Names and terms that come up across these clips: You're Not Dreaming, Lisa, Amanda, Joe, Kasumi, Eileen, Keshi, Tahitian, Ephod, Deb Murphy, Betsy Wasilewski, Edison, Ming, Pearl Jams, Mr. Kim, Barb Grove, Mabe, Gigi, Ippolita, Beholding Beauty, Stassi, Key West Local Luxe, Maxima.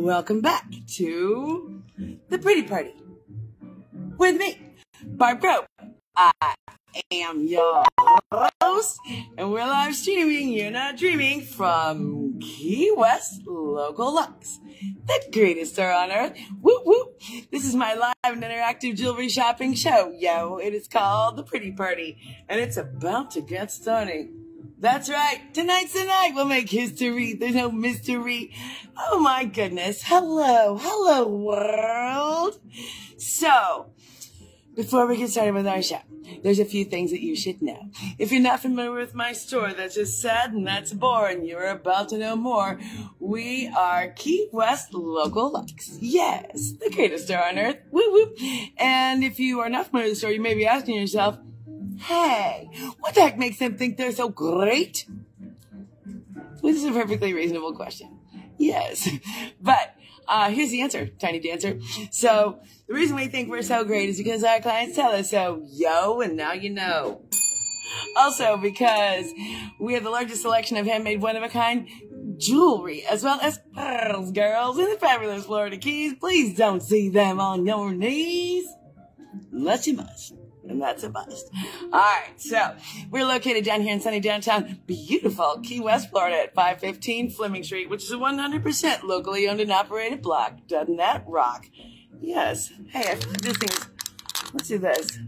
Welcome back to The Pretty Party with me, Barb Grove. I am your host, and we're live streaming You're Not Dreaming from Key West Local Luxe, the greatest store on earth. Whoop whoop! This is my live and interactive jewelry shopping show, yo. It is called The Pretty Party, and it's about to get started. That's right. Tonight's the night. We'll make history. There's no mystery. Oh my goodness. Hello. Hello, world. So, before we get started with our show, there's a few things that you should know. If you're not familiar with my store, that's just sad and that's boring. You're about to know more. We are Key West Local Luxe. Yes, the greatest store on earth. Woo woo. And if you are not familiar with the store, you may be asking yourself, hey, what the heck makes them think they're so great? This is a perfectly reasonable question. Yes, but here's the answer, Tiny Dancer. So the reason we think we're so great is because our clients tell us so, yo, and now you know. Also because we have the largest selection of handmade one-of-a-kind jewelry, as well as pearls, girls, in the fabulous Florida Keys. Please don't see them on your knees, unless you must. And that's a must. All right, so we're located down here in sunny downtown, beautiful Key West, Florida, at 515 Fleming Street, which is a 100% locally owned and operated block. Doesn't that rock? Yes. Hey, this thing's, let's do this.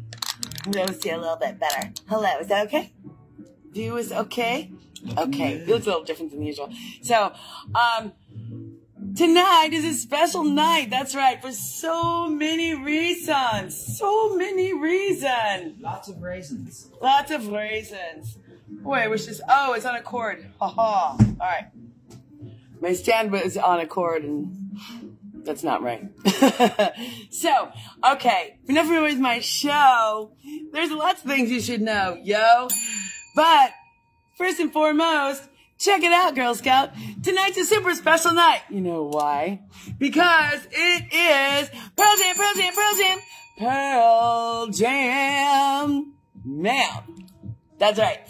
Let's see a little bit better. Hello, is that okay? View is okay? Okay, it looks a little different than usual. So, tonight is a special night, that's right, for so many reasons. So many reasons. Lots of raisins. Lots of raisins. Boy, I wish this, oh, it's on a cord. Ha-ha. All right. My stand was on a cord, and that's not right. So, okay, if you're not familiar with my show, there's lots of things you should know, yo. But first and foremost, check it out, Girl Scout. Tonight's a super special night. You know why? Because it is Pearl Jam, Pearl Jam, Pearl Jam, Pearl Jam. Man, that's right.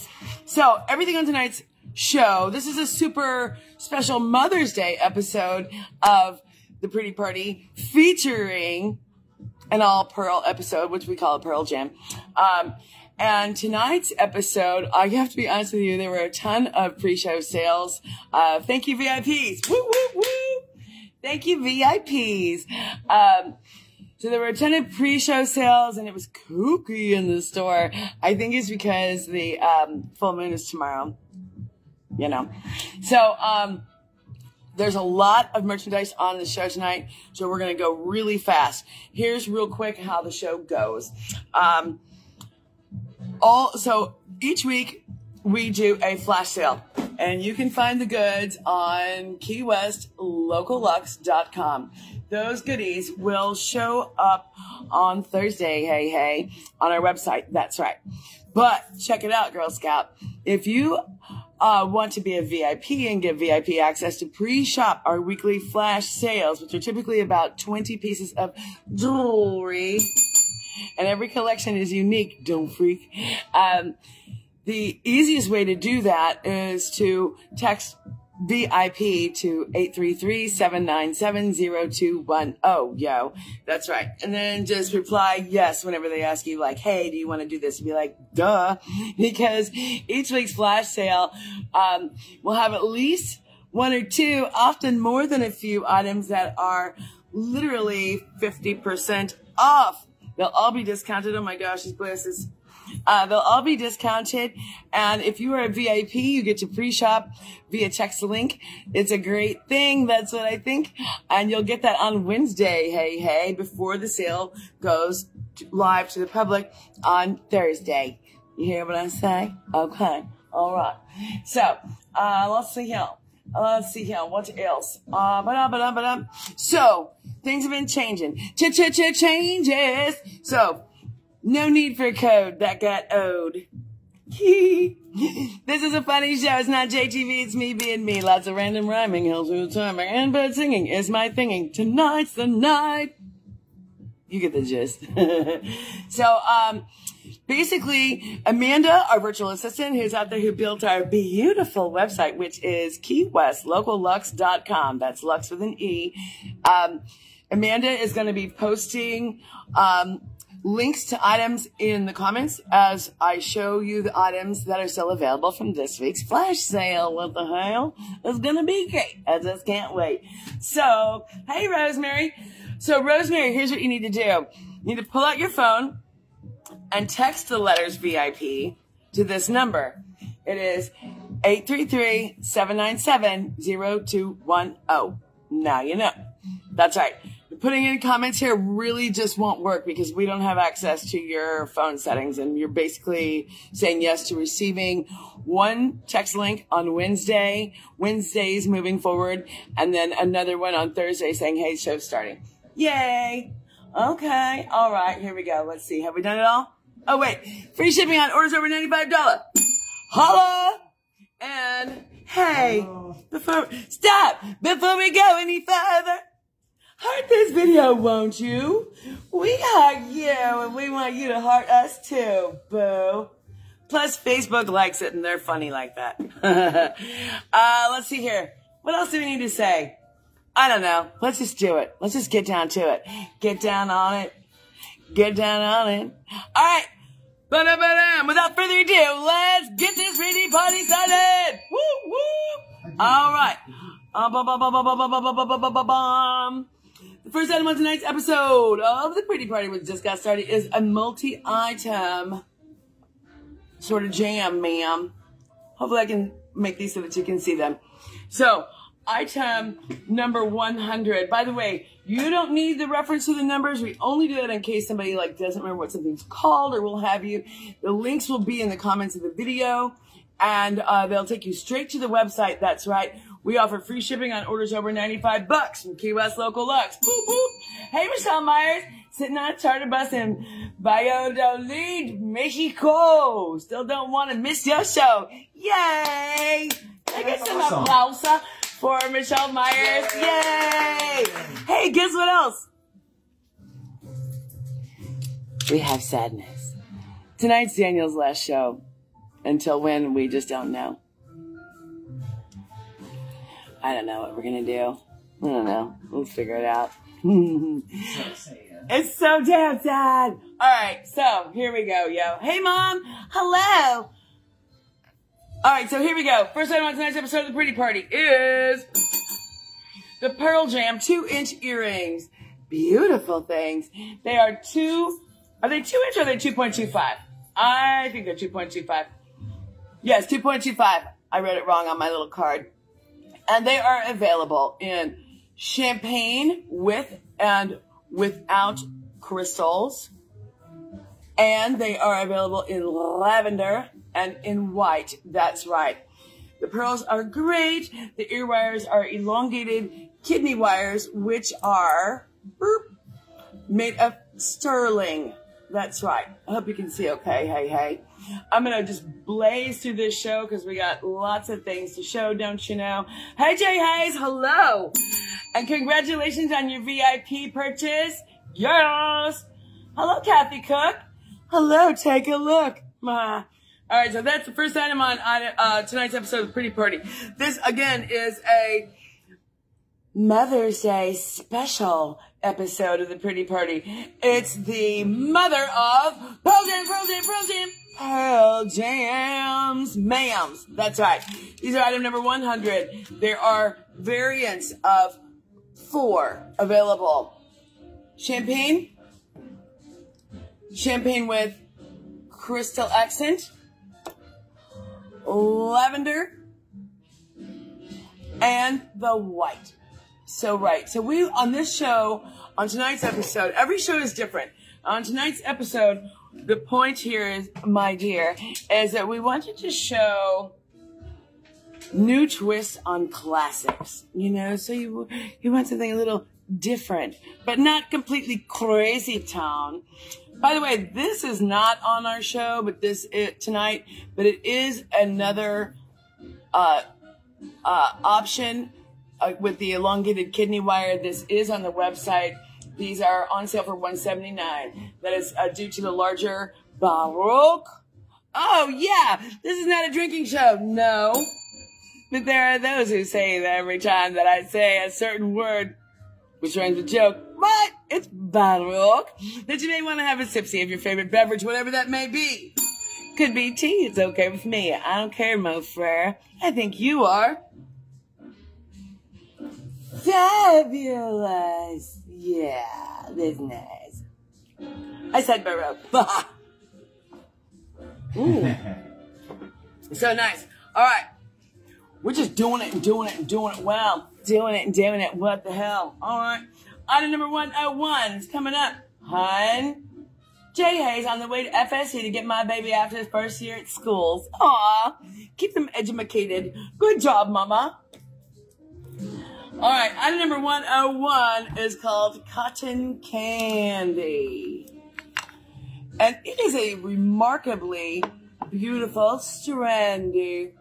So everything on tonight's show, this is a super special Mother's Day episode of The Pretty Party featuring an all-Pearl episode, which we call a Pearl Jam. And tonight's episode, I have to be honest with you, there were a ton of pre-show sales. Thank you, VIPs. Woo, woo, woo. Thank you, VIPs. So there were a ton of pre-show sales, and it was kooky in the store. I think it's because the full moon is tomorrow, you know. So there's a lot of merchandise on the show tonight, so we're going to go really fast. Here's real quick how the show goes. So each week we do a flash sale, and you can find the goods on KeyWestLocalLuxe.com. Those goodies will show up on Thursday, hey, hey, on our website. That's right. But check it out, Girl Scout. If you want to be a VIP and get VIP access to pre-shop our weekly flash sales, which are typically about 20 pieces of jewelry, and every collection is unique, don't freak. The easiest way to do that is to text VIP to 833-797-0210, yo. That's right. And then just reply yes whenever they ask you, like, hey, do you want to do this? You'd be like, duh, because each week's flash sale will have at least one or two, often more than a few items that are literally 50% off. They'll all be discounted. Oh my gosh, these glasses. They'll all be discounted. And if you are a VIP, you get to pre-shop via text link. It's a great thing. That's what I think. And you'll get that on Wednesday, hey, hey, before the sale goes live to the public on Thursday. You hear what I say? Okay. All right. So, let's see here. Let's see here. What else? So things have been changing. Changes. So no need for code that got owed. This is a funny show. It's not JTV. It's me being me. Lots of random rhyming, hills with timing, and bird singing is my thinging. Tonight's the night. You get the gist. So basically, Amanda, our virtual assistant, who's out there, who built our beautiful website, which is keywestlocalluxe.com. That's Lux with an E. Amanda is going to be posting links to items in the comments as I show you the items that are still available from this week's flash sale. What the hell? It's going to be great. I just can't wait. So, hey, Rosemary. So, Rosemary, here's what you need to do. You need to pull out your phone and text the letters VIP to this number. It is 833-797-0210. Now you know. That's right. Putting in comments here really just won't work because we don't have access to your phone settings, and you're basically saying yes to receiving one text link on Wednesdays moving forward, and then another one on Thursday saying, hey, show's starting. Yay. Okay. All right. Here we go. Let's see. Have we done it all? Oh, wait. Free shipping on orders over $95. Holla. And hey, stop before we go any further. Heart this video, won't you? We hug you, and we want you to heart us too, boo. Plus, Facebook likes it, and they're funny like that. Let's see here. What else do we need to say? I don't know. Let's just do it. Let's just get down to it. Get down on it. Get down on it. All right. Ba-da-ba-da. Without further ado, let's get this pretty party started. Woo, woo. All right. The first item on tonight's episode of The Pretty Party, which just got started, is a multi-item sort of jam, ma'am. Hopefully I can make these so that you can see them. So, item number 100. By the way, you don't need the reference to the numbers. We only do that in case somebody like doesn't remember what something's called or will have you. The links will be in the comments of the video, and they'll take you straight to the website. That's right. We offer free shipping on orders over $95 from Key West Local Luxe. Boop, boop. Hey, Michelle Myers, sitting on a charter bus in Valladolid, Mexico. Still don't want to miss your show. Yay! I get some applause for Michelle Myers. Yay! Hey, guess what else? We have sadness. Tonight's Daniel's last show. Until when, we just don't know. I don't know what we're going to do. I don't know. We'll figure it out. It's so damn sad. All right. So here we go, yo. Hey, Mom. Hello. All right. So here we go. First item on tonight's episode of The Pretty Party is the Pearl Jam 2-inch earrings. Beautiful things. They are two. Are they 2-inch or are they 2.25? I think they're 2.25. Yes, 2.25. I read it wrong on my little card. And they are available in champagne with and without crystals. And they are available in lavender and in white. That's right. The pearls are great. The ear wires are elongated kidney wires, which are made of sterling. That's right. I hope you can see okay. Hey, hey. I'm going to just blaze through this show because we got lots of things to show, don't you know? Hey, Jay Hayes. Hello. And congratulations on your VIP purchase. Yes. Hello, Cathy Cook. Hello. Take a look. Ma. All right. So that's the first item on tonight's episode of The Pretty Party. This, again, is a Mother's Day special episode of The Pretty Party. It's the mother of Pearl Jams, ma'ams. That's right. These are item number 100. There are variants of 4 available. Champagne. Champagne with crystal accent. Lavender. And the white. So right. So we, on this show, on tonight's episode, every show is different. On tonight's episode, the point here is, my dear, is that we wanted to show new twists on classics. You know, so you want something a little different, but not completely crazy town. By the way, this is not on our show, but tonight, but it is another option. With the elongated kidney wire, this is on the website. These are on sale for $179. That is due to the larger Baroque. Oh, yeah, this is not a drinking show. No. But there are those who say that every time that I say a certain word, which runs a joke, but it's Baroque, that you may want to have a sipsy of your favorite beverage, whatever that may be. Could be tea. It's okay with me. I don't care, Mo Frere. I think you are fabulous. Yeah, that's nice. I said Baroque. Ooh. So nice. All right. We're just doing it and doing it and doing it well. Doing it and doing it. What the hell? All right. Item number 101 is coming up. Hun. Jay Hayes on the way to FSC to get my baby after his first year at schools. Aw. Keep them edumacated. Good job, Mama. All right. Item number 101 is called Cotton Candy. And it is a remarkably beautiful strandy.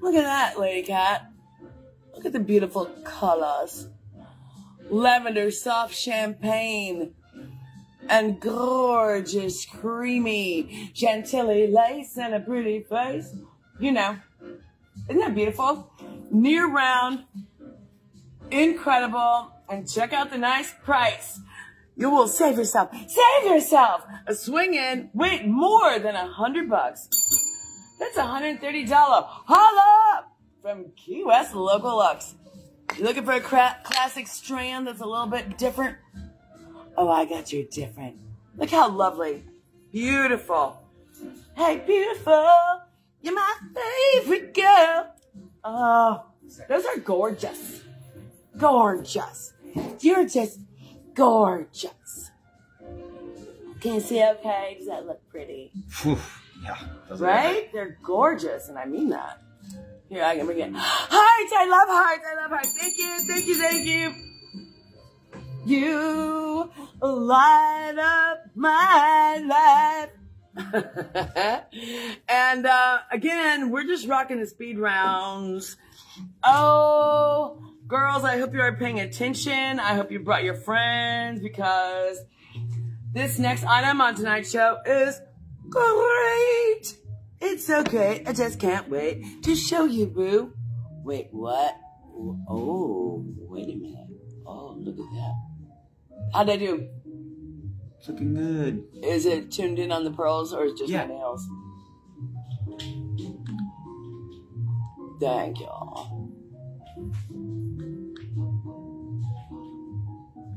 Look at that, lady cat. Look at the beautiful colors. Lavender, soft champagne, and gorgeous, creamy chantilly lace and a pretty face. You know, isn't that beautiful? Near round, incredible, and check out the nice price. You will save yourself. Save yourself a swing in. Wait, more than $100. That's $130. Holla up from Key West Local Luxe. You're looking for a classic strand that's a little bit different? Oh, I got you different. Look how lovely. Beautiful. Hey, beautiful. You're my favorite girl. Oh, those are gorgeous. Gorgeous. You're just gorgeous. Can't see okay. Does that look pretty? Yeah. Right? They're gorgeous, and I mean that. Here, I can bring it. Hearts! I love hearts! I love hearts! Thank you! Thank you! Thank you! You light up my life. And again, we're just rocking the speed rounds. Oh, girls, I hope you are paying attention. I hope you brought your friends, because this next item on tonight's show is great. It's so great. I just can't wait to show you, boo. Wait, what? Oh, wait a minute. Oh, look at that. How'd I do? It's looking good. Is it tuned in on the pearls, or is it just my nails? Thank y'all.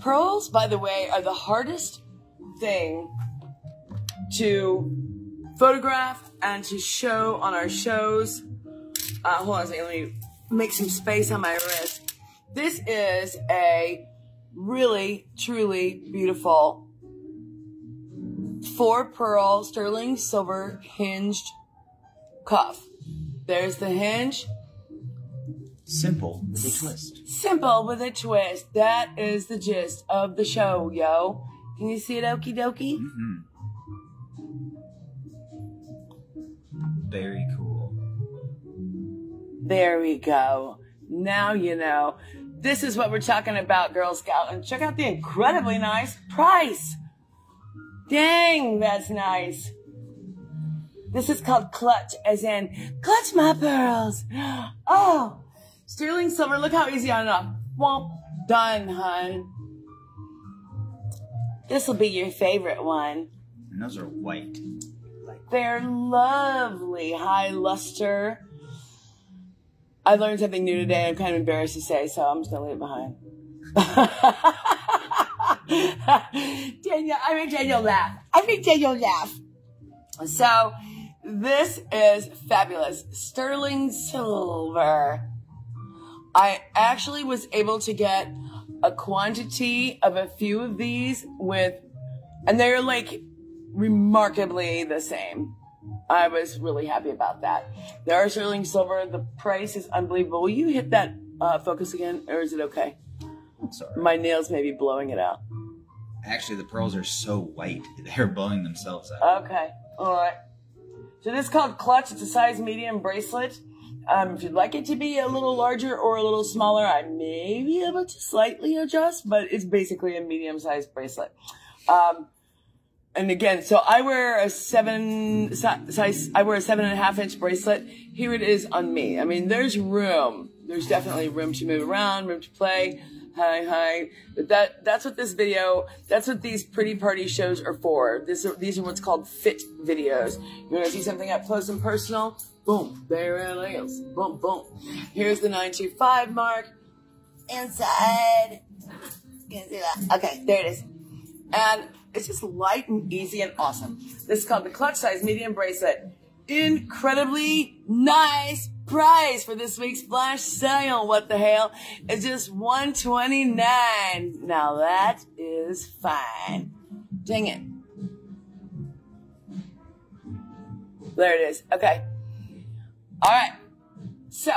Pearls, by the way, are the hardest thing to photograph and to show on our shows. Hold on a second. Let me make some space on my wrist. This is a really, truly beautiful 4-pearl sterling silver hinged cuff. There's the hinge. Simple with a twist. Simple with a twist. That is the gist of the show, yo. Can you see it, okie dokie? Mm-hmm. Very cool. There we go. Now you know. This is what we're talking about, Girl Scout. And check out the incredibly nice price. Dang, that's nice. This is called clutch, as in, clutch my pearls. Oh, sterling silver. Look how easy on and off. Womp. Done, hun. This will be your favorite one. And those are white. They're lovely, high luster. I learned something new today. I'm kind of embarrassed to say, so I'm just going to leave it behind. Daniel, I made Daniel laugh. I made Daniel laugh. So this is fabulous. Sterling silver. I actually was able to get a quantity of a few of these with, and they're like remarkably the same. I was really happy about that. There are sterling silver. The price is unbelievable. Will you hit that focus again, or is it okay? I'm sorry. My nails may be blowing it out. Actually, the pearls are so white. They're blowing themselves out. Okay. All right. So this is called clutch. It's a size medium bracelet. If you'd like it to be a little larger or a little smaller, I may be able to slightly adjust, but it's basically a medium-sized bracelet. And again, so I wear a seven and a half inch bracelet. Here it is on me. I mean, there's room. There's definitely room to move around, room to play. But that's what this video, that's what these Pretty Party shows are for. These are what's called fit videos. You want to see something up close and personal? Boom, there it is. Boom, boom. Here's the 925 mark. Inside. You can see that. Okay, there it is. And it's just light and easy and awesome. This is called the Clutch Size Medium Bracelet. Incredibly nice price for this week's flash sale. What the hell? It's just $129. Now that is fine. Dang it. There it is. Okay. All right. So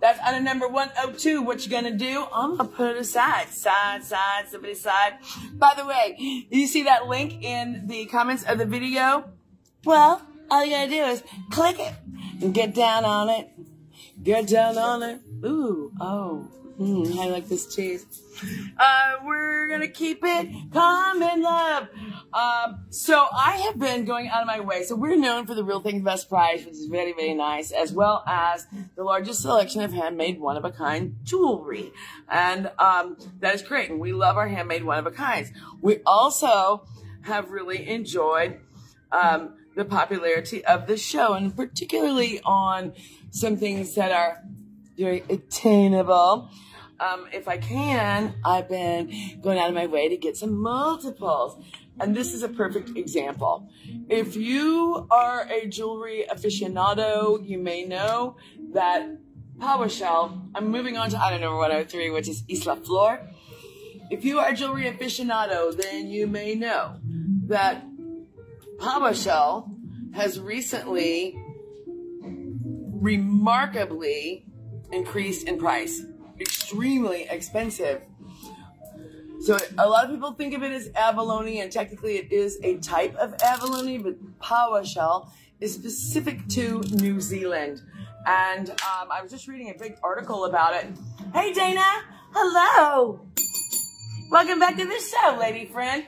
that's item number 102. What you gonna do? I'm gonna put it aside. Somebody side. By the way, you see that link in the comments of the video? Well, all you gotta do is click it and get down on it. Get down on it. Ooh, oh, I like this cheese. We're gonna keep it calm and love. So I have been going out of my way. So we're known for the Real Things Best Price, which is very, very nice, as well as the largest selection of handmade one-of-a-kind jewelry. And that is great. And we love our handmade one-of-a-kinds. We also have really enjoyed the popularity of the show, and particularly on some things that are very attainable. If I can, I've been going out of my way to get some multiples. And this is a perfect example. If you are a jewelry aficionado, you may know that Paua shell, I'm moving on to item number 103, which is Isla Flor. If you are a jewelry aficionado, then you may know that Paua shell has recently remarkably increased in price. Extremely expensive. So a lot of people think of it as abalone, and technically it is a type of abalone, but Paua shell is specific to New Zealand. And I was just reading a big article about it. Hey Dana, hello. Welcome back to the show, lady friend.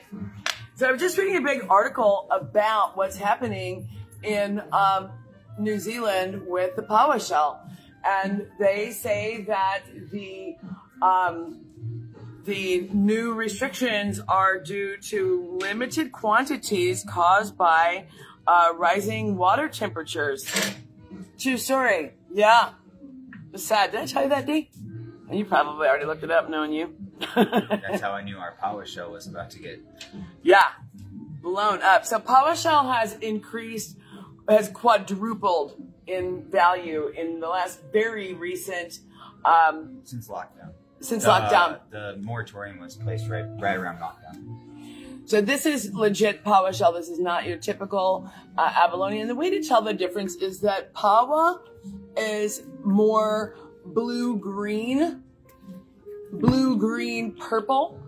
So I was just reading a big article about what's happening in New Zealand with the Paua shell. And they say that the new restrictions are due to limited quantities caused by rising water temperatures. True story. Yeah. It's sad. Did I tell you that, Dee? You probably already looked it up, knowing you. That's how I knew our Paua shell was about to get. Yeah. Blown up. So Paua shell has increased, has quadrupled in value in the last very recent since lockdown. Since lockdown, the moratorium was placed right around lockdown. So this is legit Paua shell. This is not your typical abalone. And the way to tell the difference is that Paua is more blue green purple,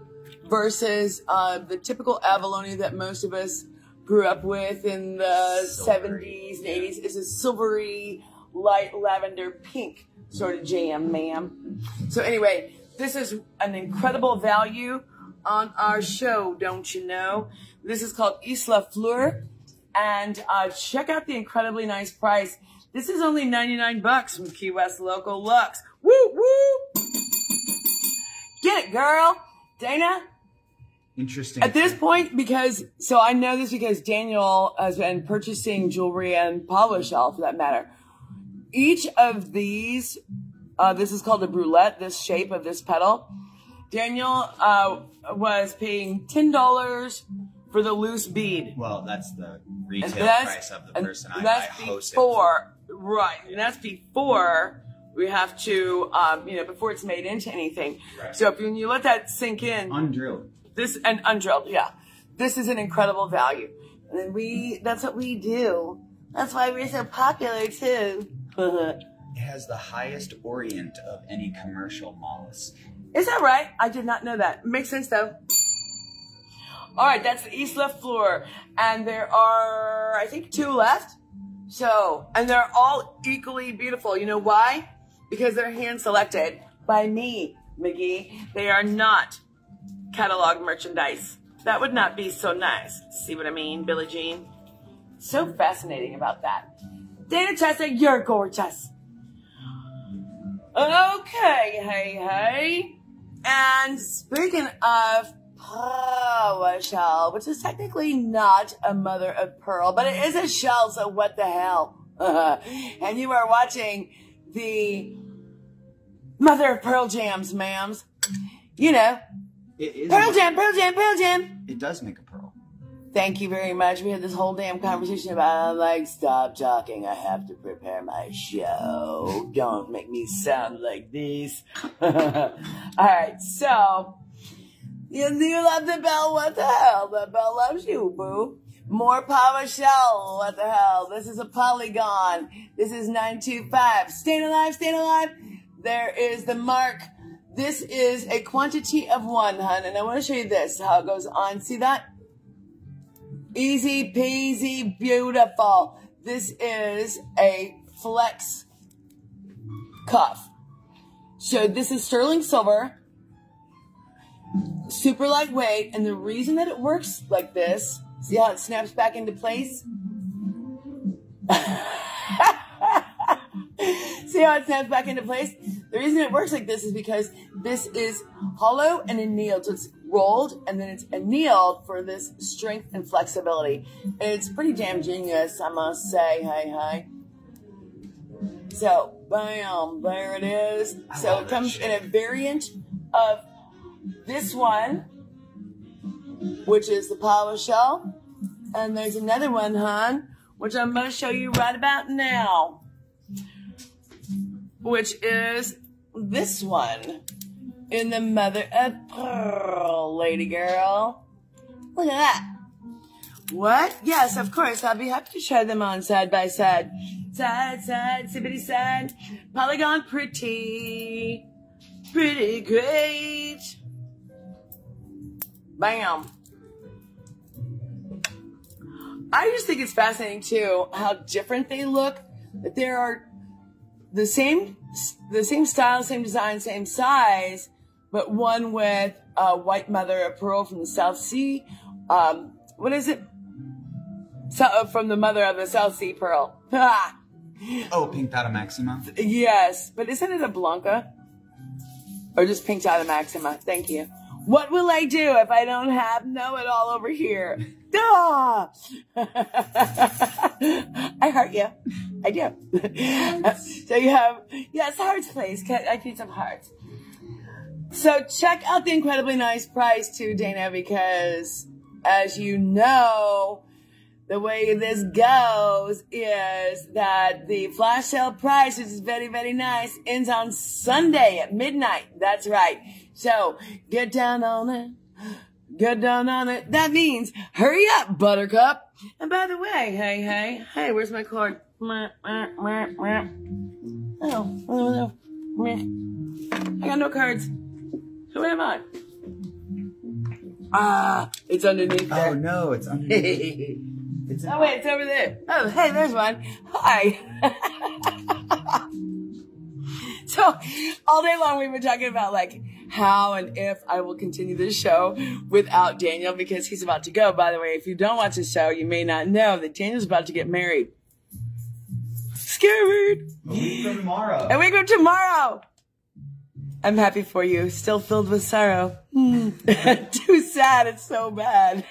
versus the typical abalone that most of us grew up with in the silvery 70s and 80s is a silvery, light lavender pink sort of jam, ma'am. So anyway, this is an incredible value on our show, don't you know? This is called Isla Flor, and check out the incredibly nice price. This is only 99 bucks from Key West Local Luxe. Woo, woo! Get it, girl! Dana? Interesting. At this point, because, so I know this because Daniel has been purchasing jewelry and Paua shell for that matter. Each of these, this is called a brulette, this shape of this petal. Daniel was paying $10 for the loose bead. Well, that's the retail price of the person I hosted. Before, right, and that's before we have to, you know, before it's made into anything. Right. So if you, you let that sink in. Undrilled. This and undrilled, yeah. This is an incredible value. And then that's what we do. That's why we're so popular too. It has the highest orient of any commercial mollusk. Is that right? I did not know that. Makes sense though. All right, that's the Isla Flor. And there are, I think, two left. So, and they're all equally beautiful. You know why? Because they're hand selected by me, McGee. They are not catalog merchandise. That would not be so nice. See what I mean, Billie Jean? So fascinating about that. Dana Chessa, you're gorgeous. Okay, hey. And speaking of Paua shell, which is technically not a mother of pearl, but it is a shell, so what the hell? And you are watching the mother of pearl jams, ma'ams. You know, it is pearl jam. It does make a pearl. Thank you very much. We had this whole damn conversation about, I'm like, stop talking. I have to prepare my show. Don't make me sound like this. All right, so. You love the bell, what the hell? The bell loves you, boo. More Paua shell, what the hell? This is a polygon. This is 925. Staying alive. There is the mark. This is a quantity of one, hun. And I want to show you this, how it goes on. See that? Easy peasy, beautiful. This is a flex cuff. So this is sterling silver. Super lightweight, and the reason that it works like this, see how it snaps back into place? The reason it works like this is because this is hollow and annealed. So it's rolled and then it's annealed for this strength and flexibility. And it's pretty damn genius, I must say. Hey. So, bam, there it is. So it comes in a variant of this one, which is the Paua shell, and there's another one, hon, which I'm going to show you right about now, which is this one in the mother of pearl, lady girl. Look at that. What? Yes, of course. I'll be happy to show them on side by side. Side, polygon, pretty great. Bam. I just think it's fascinating too how different they look, but there are the same style, same design, same size, but one with white mother of pearl from the South Sea. What is it? From the mother of the South Sea pearl. Oh, Pinctada Maxima. Yes, but isn't it a Blanca? Or just Pinctada Maxima. Thank you. What will I do if I don't have know-it-all over here? Duh! I hurt you. I do. So you have, yes, hearts, please. I need some hearts. So check out the incredibly nice price too, Dana, because as you know, the way this goes is that the flash sale price, which is very, very nice, ends on Sunday at midnight. That's right. So get down on it. That means hurry up, Buttercup. And by the way, hey, where's my cord? Oh, I got no cards. So where am I? Ah, it's underneath there. Oh, no, it's underneath. Oh, wait, it's over there. Oh, hey, there's one. Hi. So all day long we've been talking about like how and if I will continue this show without Daniel because he's about to go. By the way, if you don't watch the show, you may not know that Daniel's about to get married. Scared. A week from tomorrow. I'm happy for you. Still filled with sorrow. Too sad. It's so bad.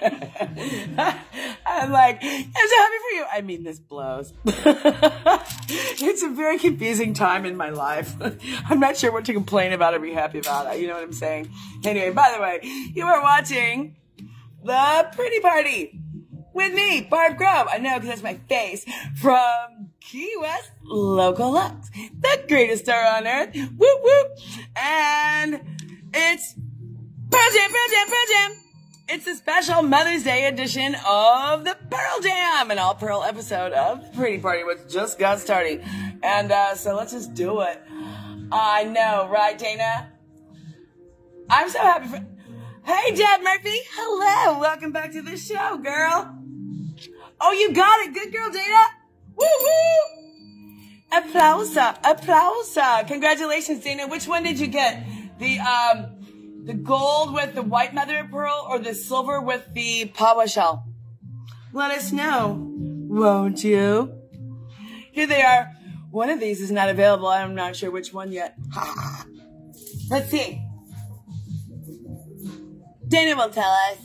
I'm like, I'm so happy for you. I mean, this blows. It's a very confusing time in my life. I'm not sure what to complain about or be happy about. You know what I'm saying? Anyway, by the way, you are watching The Pretty Party with me, Barb Grove. I know because that's my face from Key West Local Luxe, the greatest star on earth. Whoop whoop! And it's Pearl Jam. It's the special Mother's Day edition of the Pearl Jam, an all pearl episode of the Pretty Party, which just got started. And so let's just do it. I know, right, Dana? I'm so happy for. Hey, Dad Murphy. Hello. Welcome back to the show, girl. Oh, you got it. Good girl, Dana. Woohoo! Applausa, applausa. Congratulations, Dana. Which one did you get? The gold with the white mother of pearl or the silver with the Paua shell? Let us know, won't you? Here they are. One of these is not available. I'm not sure which one yet. Let's see. Dana will tell us.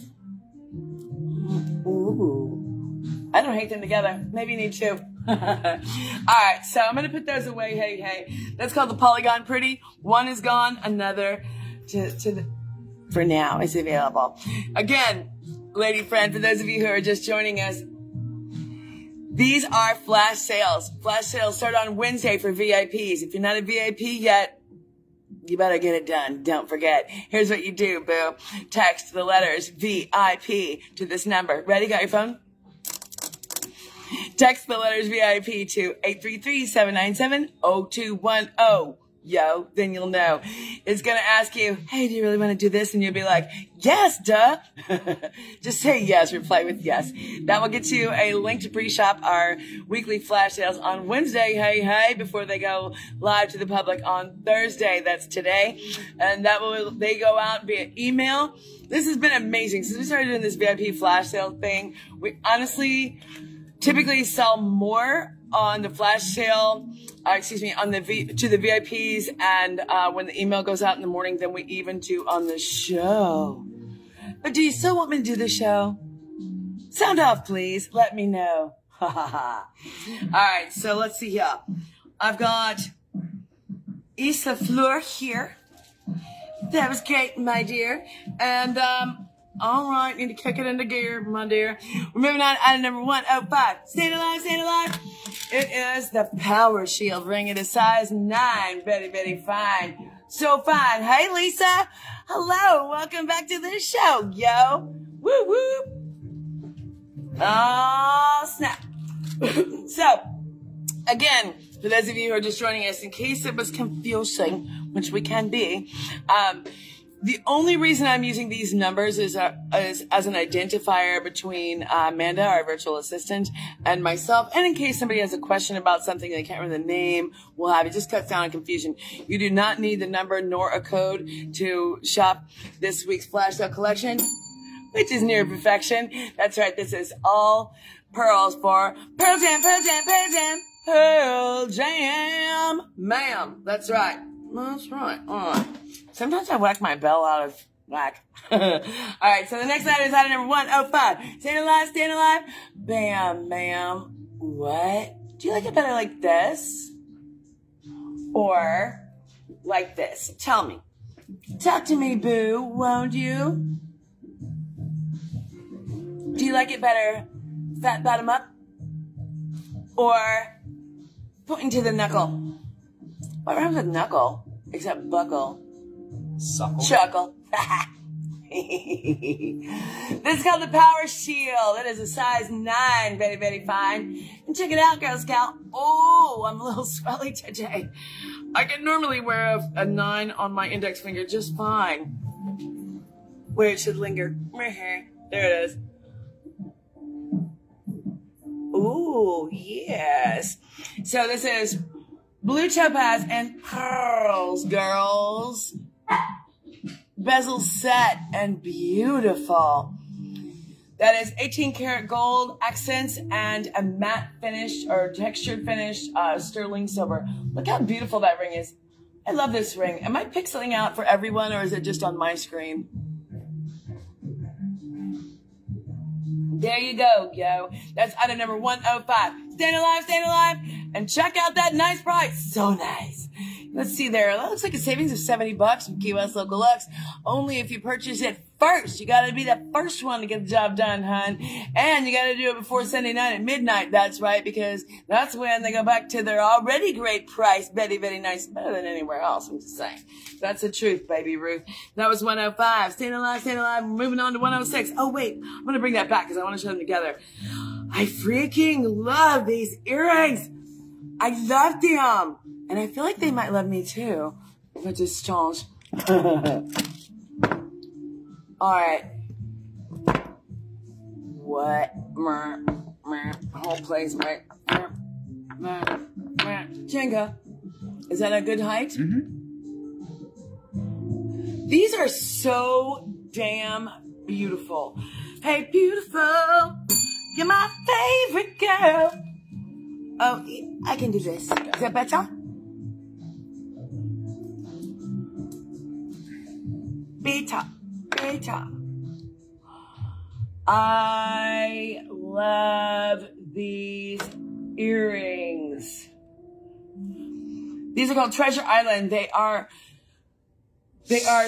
Ooh. I don't hate them together. Maybe you need two. All right, so I'm gonna put those away. Hey, hey. That's called the Polygon Pretty. One is gone, another for now is available. Again, lady friend, for those of you who are just joining us, these are flash sales. Flash sales start on Wednesday for VIPs. If you're not a VIP yet, you better get it done. Don't forget. Here's what you do, boo. Text the letters VIP to this number. Ready? Got your phone? Text the letters VIP to 833-797-0210. Yo, then you'll know. It's going to ask you, hey, do you really want to do this? And you'll be like, yes, duh. Just say yes, reply with yes. That will get you a link to pre-shop our weekly flash sales on Wednesday, hey, hey, before they go live to the public on Thursday. That's today. And that will, they go out via email. This has been amazing. Since we started doing this VIP flash sale thing, we honestly typically sell more on the flash sale, to the VIPs, and when the email goes out in the morning, then we even do on the show. But do you still want me to do the show? Sound off, please. Let me know. All right, so let's see here. I've got Isla Fleur here. That was great, my dear. And all right, need to kick it into gear, my dear. We're moving on to item number 105. Stay alive, stay alive. It is the Power Shield ring. It is size 9. Very, very fine. So fine. Hey, Lisa. Hello. Welcome back to the show, yo. Woo, woo. Oh, snap. So, again, for those of you who are just joining us, in case it was confusing, which we can be, the only reason I'm using these numbers is as an identifier between Amanda, our virtual assistant, and myself. And in case somebody has a question about something, they can't remember the name, we'll have it. Just cuts down on confusion. You do not need the number nor a code to shop this week's flash sale collection, which is near perfection. That's right. This is all pearls for Pearl Jam, Pearl Jam, Pearl Jam, Pearl Jam, ma'am. That's right. That's right. All right. Sometimes I whack my bell out of whack. All right, so the next item is item number 105. Staying alive, staying alive. Bam, ma'am. What? Do you like it better like this or like this? Tell me. Talk to me, boo, won't you? Do you like it better fat bottom up or pointing to the knuckle? What rhymes with knuckle except buckle? Suckle. Chuckle. This is called the Power Shield. It is a size 9, very, very fine. And check it out, Girl Scout. Oh, I'm a little swelly today. I can normally wear a 9 on my index finger just fine, where it should linger. There it is. Oh, yes. So this is blue topaz and pearls, girls. Bezel set and beautiful. That is 18 karat gold accents and a matte finish or textured finish sterling silver. Look how beautiful that ring is. I love this ring. Am I pixeling out for everyone or is it just on my screen? There you go, yo. That's item number 105. Staying alive, staying alive. And check out that nice price. So nice. Let's see there. That looks like a savings of $70 from Key West Local Luxe. Only if you purchase it first. You got to be the first one to get the job done, hon. And you got to do it before Sunday night at midnight. That's right, because that's when they go back to their already great price. Very, very nice. Better than anywhere else, I'm just saying. That's the truth, baby Ruth. That was 105. Staying alive, staying alive. We're moving on to 106. Oh, wait. I'm going to bring that back because I want to show them together. I freaking love these earrings. I love them. And I feel like they might love me too, but just change. All right. What? Whole place, right? Jenga, is that a good height? Mm-hmm. These are so damn beautiful. Hey, beautiful, you're my favorite girl. Oh, I can do this. Is that better? Beta. I love these earrings. These are called Treasure Island. They are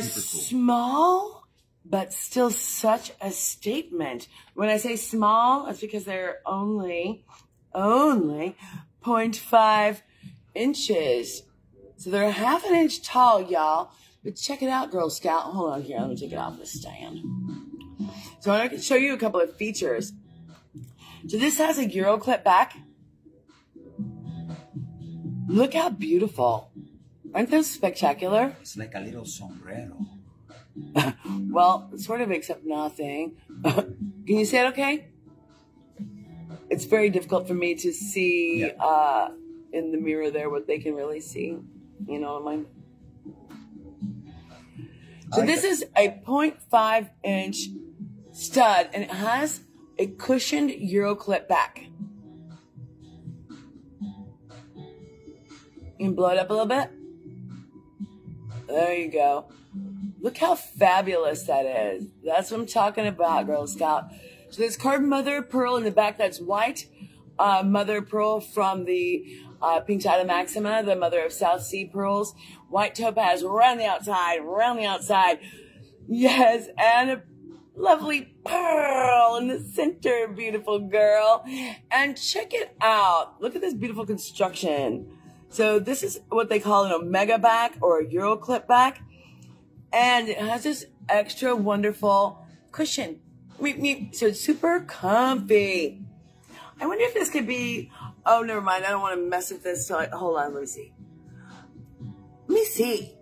small, but still such a statement. When I say small, it's because they're only 0.5 inches. So they're half an inch tall, y'all. But check it out, Girl Scout. Hold on here. Let me take it off the stand. So I can show you a couple of features. So this has a Euro clip back. Look how beautiful. Aren't those spectacular? It's like a little sombrero. Well, sort of, except nothing. Can you say it okay? It's very difficult for me to see in the mirror there what they can really see. You know, my... So this is a 0.5 inch stud, and it has a cushioned Euro clip back. You can blow it up a little bit. There you go. Look how fabulous that is. That's what I'm talking about, Girl Scout. So there's carved mother of pearl in the back. That's white mother of pearl from the Pinctada Maxima, the mother of South Sea pearls. White topaz around the outside. Yes, and a lovely pearl in the center, beautiful girl. And check it out. Look at this beautiful construction. So this is what they call an omega back or a Euro clip back. And it has this extra wonderful cushion. So it's super comfy. I wonder if this could be... Oh, never mind. I don't want to mess with this. So hold on. Let me see.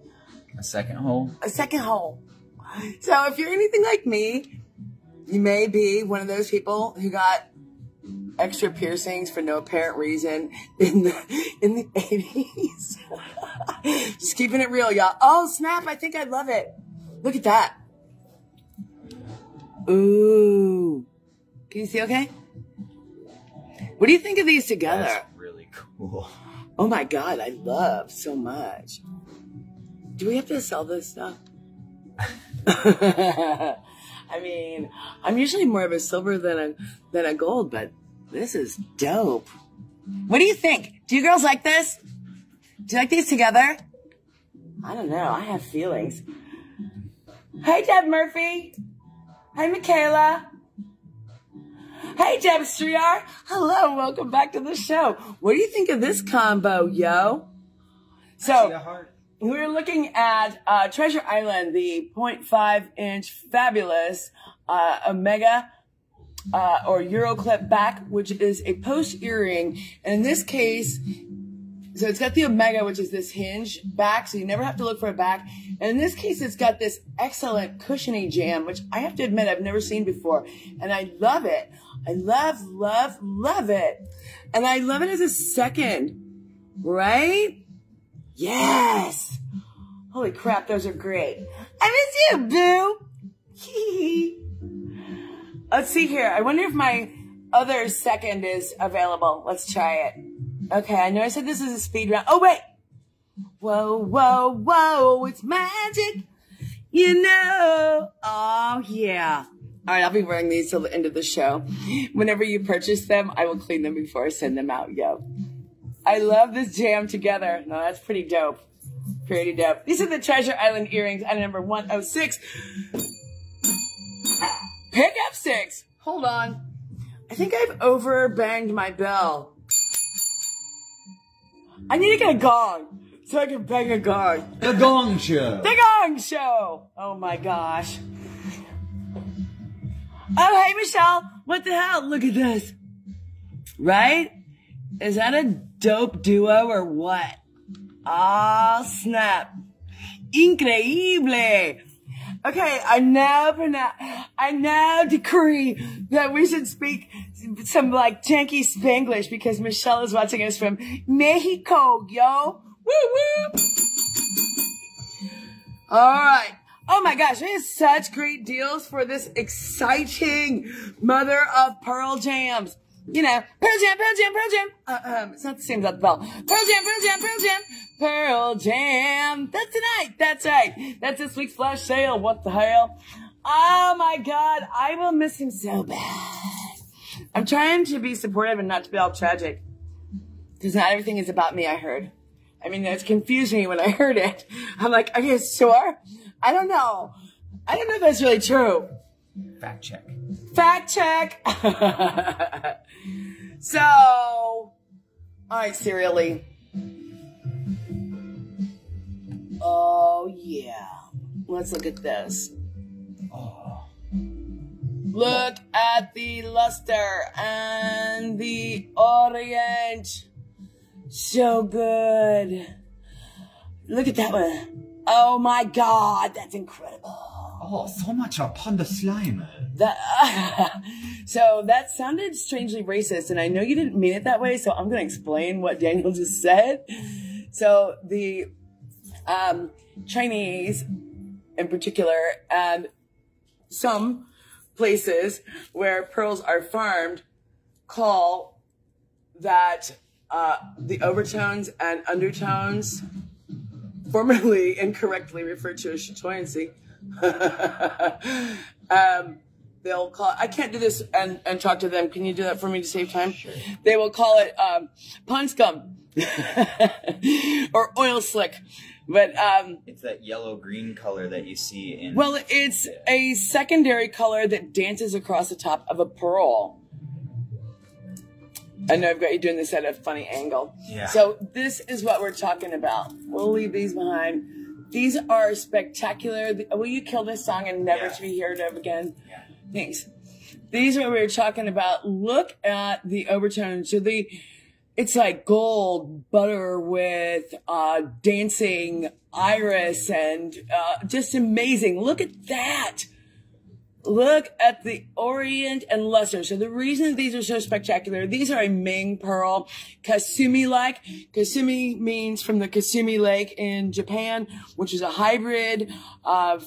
A second hole. So if you're anything like me, you may be one of those people who got extra piercings for no apparent reason in the 80s. Just keeping it real, y'all. Oh, snap. I think I love it. Look at that. Ooh. Can you see okay? What do you think of these together? That's really cool. Oh my God, I love so much. Do we have to sell this stuff? I mean, I'm usually more of a silver than a gold, but this is dope. What do you think? Do you girls like this? Do you like these together? I don't know. I have feelings. Hey, Deb Murphy. Hey, Michaela. Hey, Deb Striar. Hello, welcome back to the show. What do you think of this combo, yo? So we're looking at Treasure Island, the 0.5 inch fabulous omega or Euro clip back, which is a post earring. And in this case, so it's got the omega, which is this hinge back, so you never have to look for a back. And in this case, it's got this excellent cushiony jam, which I have to admit I've never seen before. And I love it. I love, love, love it. And I love it as a second, right? Yes. Holy crap, those are great. I miss you, boo. Let's see here. I wonder if my other second is available. Let's try it. Okay, I know I said this is a speed round. Oh, wait. Whoa, whoa, whoa. It's magic, you know. Oh, yeah. All right, I'll be wearing these till the end of the show. Whenever you purchase them, I will clean them before I send them out, yo. I love this jam together. No, that's pretty dope. Pretty dope. These are the Treasure Island earrings item number 106. Pick up 6. Hold on. I think I've over-banged my bell. I need to get a gong so I can bang a gong. The Gong Show. The Gong Show. Oh, my gosh. Oh, hey, Michelle. What the hell? Look at this. Right? Is that a dope duo or what? Ah, snap. Increíble. Okay, I now decree that we should speak some like janky Spanglish because Michelle is watching us from Mexico, yo. Woo woo. All right. Oh my gosh, we have such great deals for this exciting mother of pearl jams. You know, pearl jam. It's not the same as that bell. Pearl jam. That's tonight. That's right. That's this week's flash sale. What the hell? Oh my God, I will miss him so bad. I'm trying to be supportive and not to be all tragic. Because not everything is about me, I heard. I mean, it confused me when I heard it. I'm like, are you sure? I don't know. I don't know if that's really true. Fact check. Fact check. So, all right, serially. Oh, yeah. Let's look at this. Oh. Look at the luster and the orange. So good. Look at that one. Oh my God, that's incredible. Oh, so much upon the slime. So that sounded strangely racist, and I know you didn't mean it that way, so I'm going to explain what Daniel just said. So the Chinese, in particular, and some places where pearls are farmed call that the overtones and undertones, formerly incorrectly referred to as chatoyancy. They'll call it, I can't do this and talk to them. Can you do that for me to save time? Sure. They will call it pond scum or oil slick. But it's that yellow-green color that you see in... Well, it's a secondary color that dances across the top of a pearl. I know I've got you doing this at a funny angle. Yeah. So this is what we're talking about. We'll leave these behind. These are spectacular. Will you kill this song and never to be heard of again? Yeah. Thanks. These are what we were talking about. Look at the overtones. So it's like gold butter with dancing iris and just amazing. Look at that. Look at the orient and luster. So the reason these are so spectacular, these are a Ming pearl, Kasumi-like. Kasumi means from the Kasumi Lake in Japan, which is a hybrid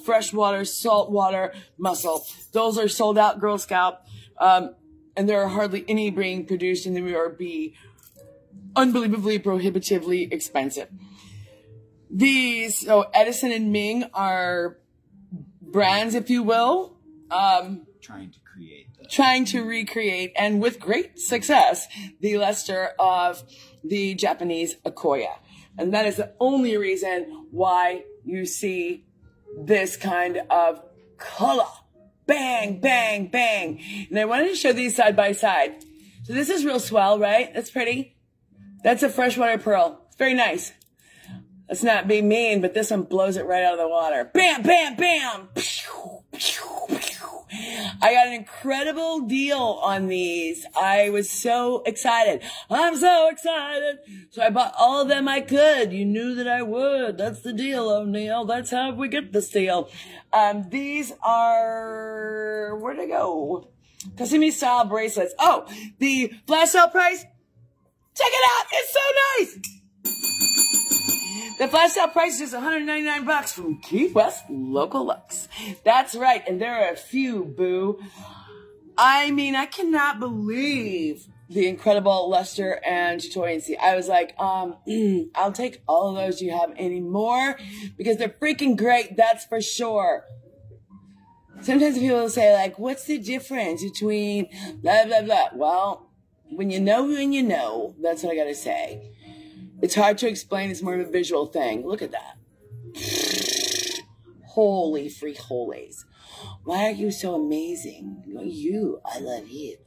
freshwater, saltwater mussel. Those are sold out Girl Scout, and there are hardly any being produced, and they would be unbelievably, prohibitively expensive. These, so Edison and Ming are brands, if you will, trying to recreate, and with great success, the luster of the Japanese Akoya. And that is the only reason why you see this kind of color. Bang, bang, bang. And I wanted to show these side by side. So this is real swell, right? That's pretty. That's a freshwater pearl. It's very nice. Let's not be mean, but this one blows it right out of the water. Bam, bam, bam. Pew, pew, pew. I got an incredible deal on these. I was so excited. I'm so excited. So I bought all of them I could. You knew that I would. That's the deal, O'Neill. That's how we get this deal. These are, where'd I go? Kasumi style bracelets. Oh, the flash sale price. Check it out. It's so nice. The flash sale price is $199 from Key West Local Luxe. That's right, and there are a few, boo. I mean, I cannot believe the incredible luster and chatoyancy. I was like, I'll take all of those. Do you have any more? Because they're freaking great, that's for sure. Sometimes people say, like, what's the difference between blah, blah, blah? Well, when you know, that's what I gotta say. It's hard to explain. It's more of a visual thing. Look at that. Holy free holies. Why are you so amazing? You. I love you.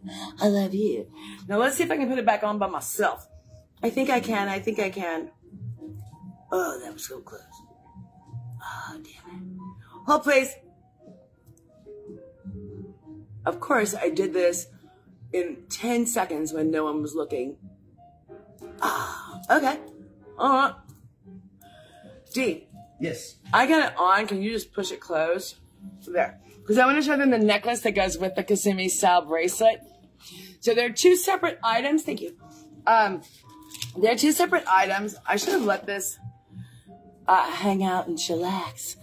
I love you. Now let's see if I can put it back on by myself. I think I can. I think I can. Oh, that was so close. Oh, damn it. Hold, please. Of course, I did this in 10 seconds when no one was looking. Ah, okay. All right. D. Yes. I got it on. Can you just push it closed? there. Because I want to show them the necklace that goes with the Kasumi style bracelet. So there are two separate items. Thank you. There are two separate items. I should have let this hang out and chillax.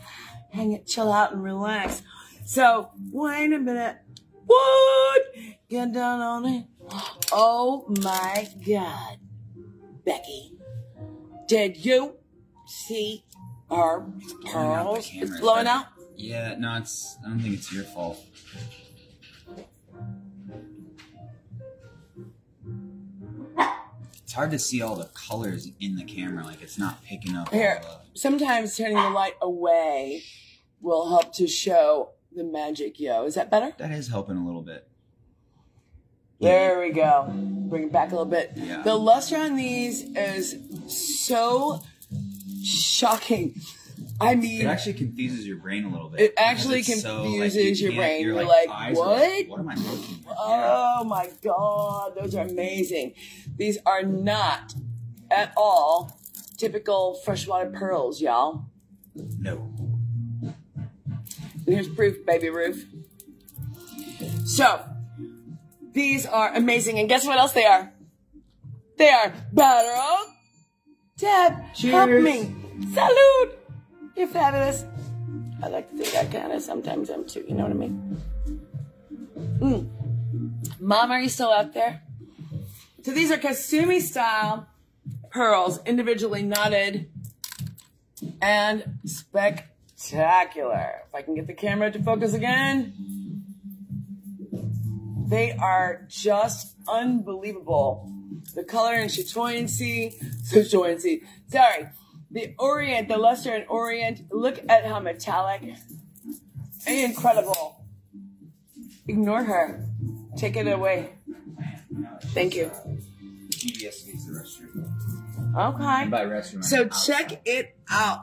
Hang it, chill out and relax. So, wait a minute. What? Get down on it. Oh my God. Becky, did you see our pearls? It's blowing out? Yeah, no, it's, I don't think it's your fault. It's hard to see all the colors in the camera. Like, it's not picking up. Here, sometimes turning the light away will help to show the magic, yo. Is that better? That is helping a little bit. There we go. Bring it back a little bit. Yeah. The luster on these is so shocking. I mean, it actually confuses your brain a little bit. It actually confuses your brain. You're like what? What am I looking at? Oh my God, those are amazing. These are not at all typical freshwater pearls, y'all. No. And here's proof, baby roof. So, these are amazing. And guess what else they are? They are Baroque. Deb, cheers. Help me. Salud. You're fabulous. I like to do that kind of sometimes. I'm too, you know what I mean? Mom, are you still out there? So these are Kasumi style pearls, individually knotted and spectacular. If I can get the camera to focus again. They are just unbelievable. The color and chatoyancy, sorry. The orient, the luster and orient, look at how metallic and incredible. Ignore her. Take it away. Thank you. CVS needs the restroom. Okay. So check it out.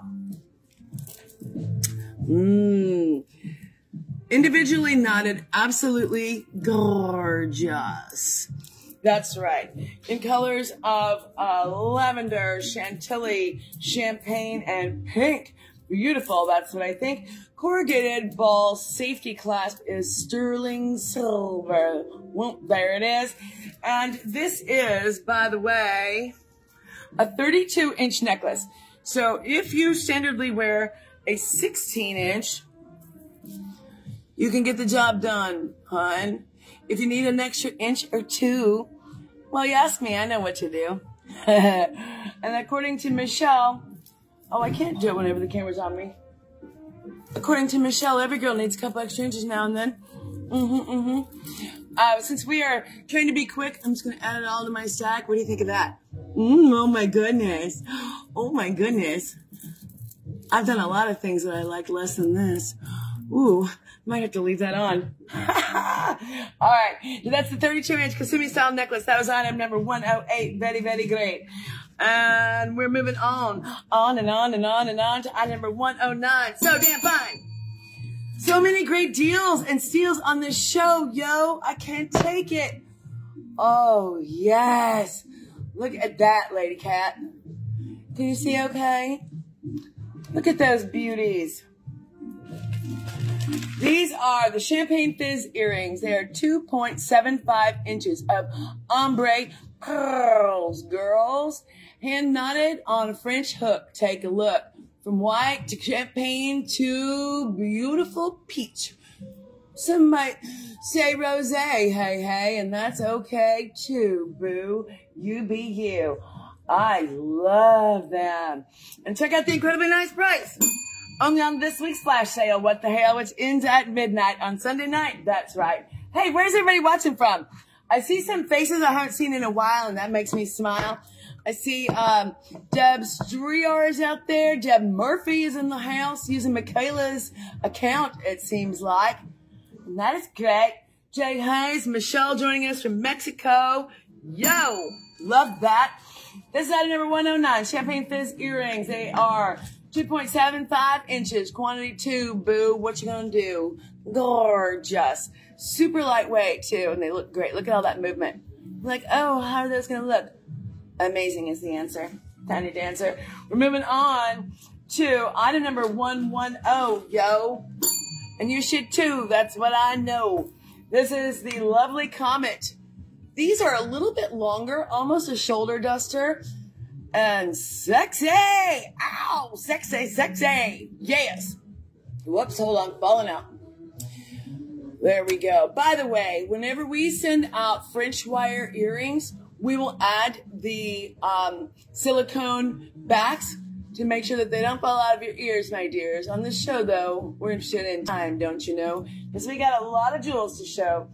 Individually knotted, absolutely gorgeous. That's right. In colors of lavender, chantilly, champagne, and pink. Beautiful, that's what I think. Corrugated ball safety clasp is sterling silver. Well, there it is. And this is, by the way, a 32-inch necklace. So if you standardly wear a 16-inch, you can get the job done, hon. If you need an extra inch or two, well, you ask me. I know what to do. And according to Michelle, oh, I can't do it whenever the camera's on me. According to Michelle, every girl needs a couple extra inches now and then. Since we are trying to be quick, I'm just going to add it all to my stack. What do you think of that? Oh, my goodness. Oh, my goodness. I've done a lot of things that I like less than this. Ooh, might have to leave that on. All right, that's the 32-inch Kasumi style necklace. That was item number 108. Very, very great. And we're moving on and on and on and on to item number 109. So damn fine. So many great deals and steals on this show, yo. I can't take it. Oh, yes. Look at that, Lady Cat. Can you see okay? Look at those beauties. These are the Champagne Fizz earrings. They are 2.75 inches of ombre pearls, girls. Hand knotted on a French hook. Take a look. From white to champagne to beautiful peach. Some might say rosé, hey, hey, and that's okay too, boo. You be you. I love them. And check out the incredibly nice price. Only on this week's flash sale, What the Hell, which ends at midnight on Sunday night. That's right. Hey, where's everybody watching from? I see some faces I haven't seen in a while, and that makes me smile. I see Deb Striar is out there. Deb Murphy is in the house using Michaela's account, it seems like. And that is great. Jay Hayes, Michelle joining us from Mexico. Yo, love that. This is item number 109, Champagne Fizz earrings. They are 2.75 inches, quantity 2, boo. What you gonna do? Gorgeous. Super lightweight, too, and they look great. Look at all that movement. Like, oh, how are those gonna look? Amazing is the answer. Tiny dancer. We're moving on to item number 110, yo. And you should too, that's what I know. This is the lovely Comet. These are a little bit longer, almost a shoulder duster. And sexy! Ow! Sexy, sexy! Yes! Whoops, hold on, falling out. There we go. By the way, whenever we send out French wire earrings, we will add the silicone backs to make sure that they don't fall out of your ears, my dears. On this show, though, we're interested in time, don't you know? Because we got a lot of jewels to show.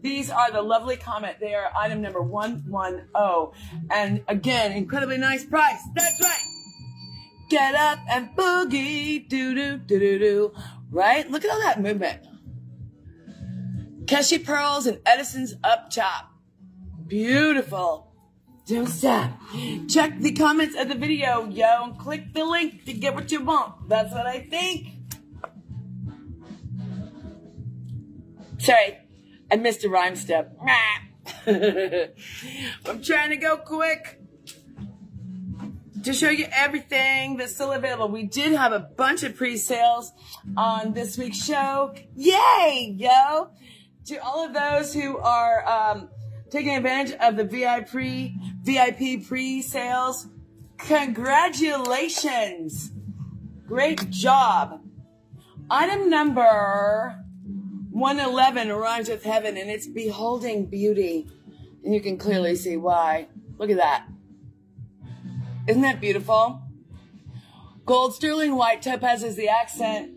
These are the lovely Comet. They are item number 110. And again, incredibly nice price. That's right. Get up and boogie. Do-do-do-do-do. Right? Look at all that movement. Keshi pearls and Edison's up top. Beautiful. Don't stop. Check the comments of the video, yo, and click the link to get what you want. That's what I think. Sorry. I missed a rhyme step. I'm trying to go quick to show you everything that's still available. We did have a bunch of pre-sales on this week's show. Yay, yo! To all of those who are taking advantage of the VIP pre-sales, congratulations. Great job. Item number 111 rhymes with heaven, and it's beholding beauty. And you can clearly see why. Look at that. Isn't that beautiful? Gold sterling white topaz is the accent.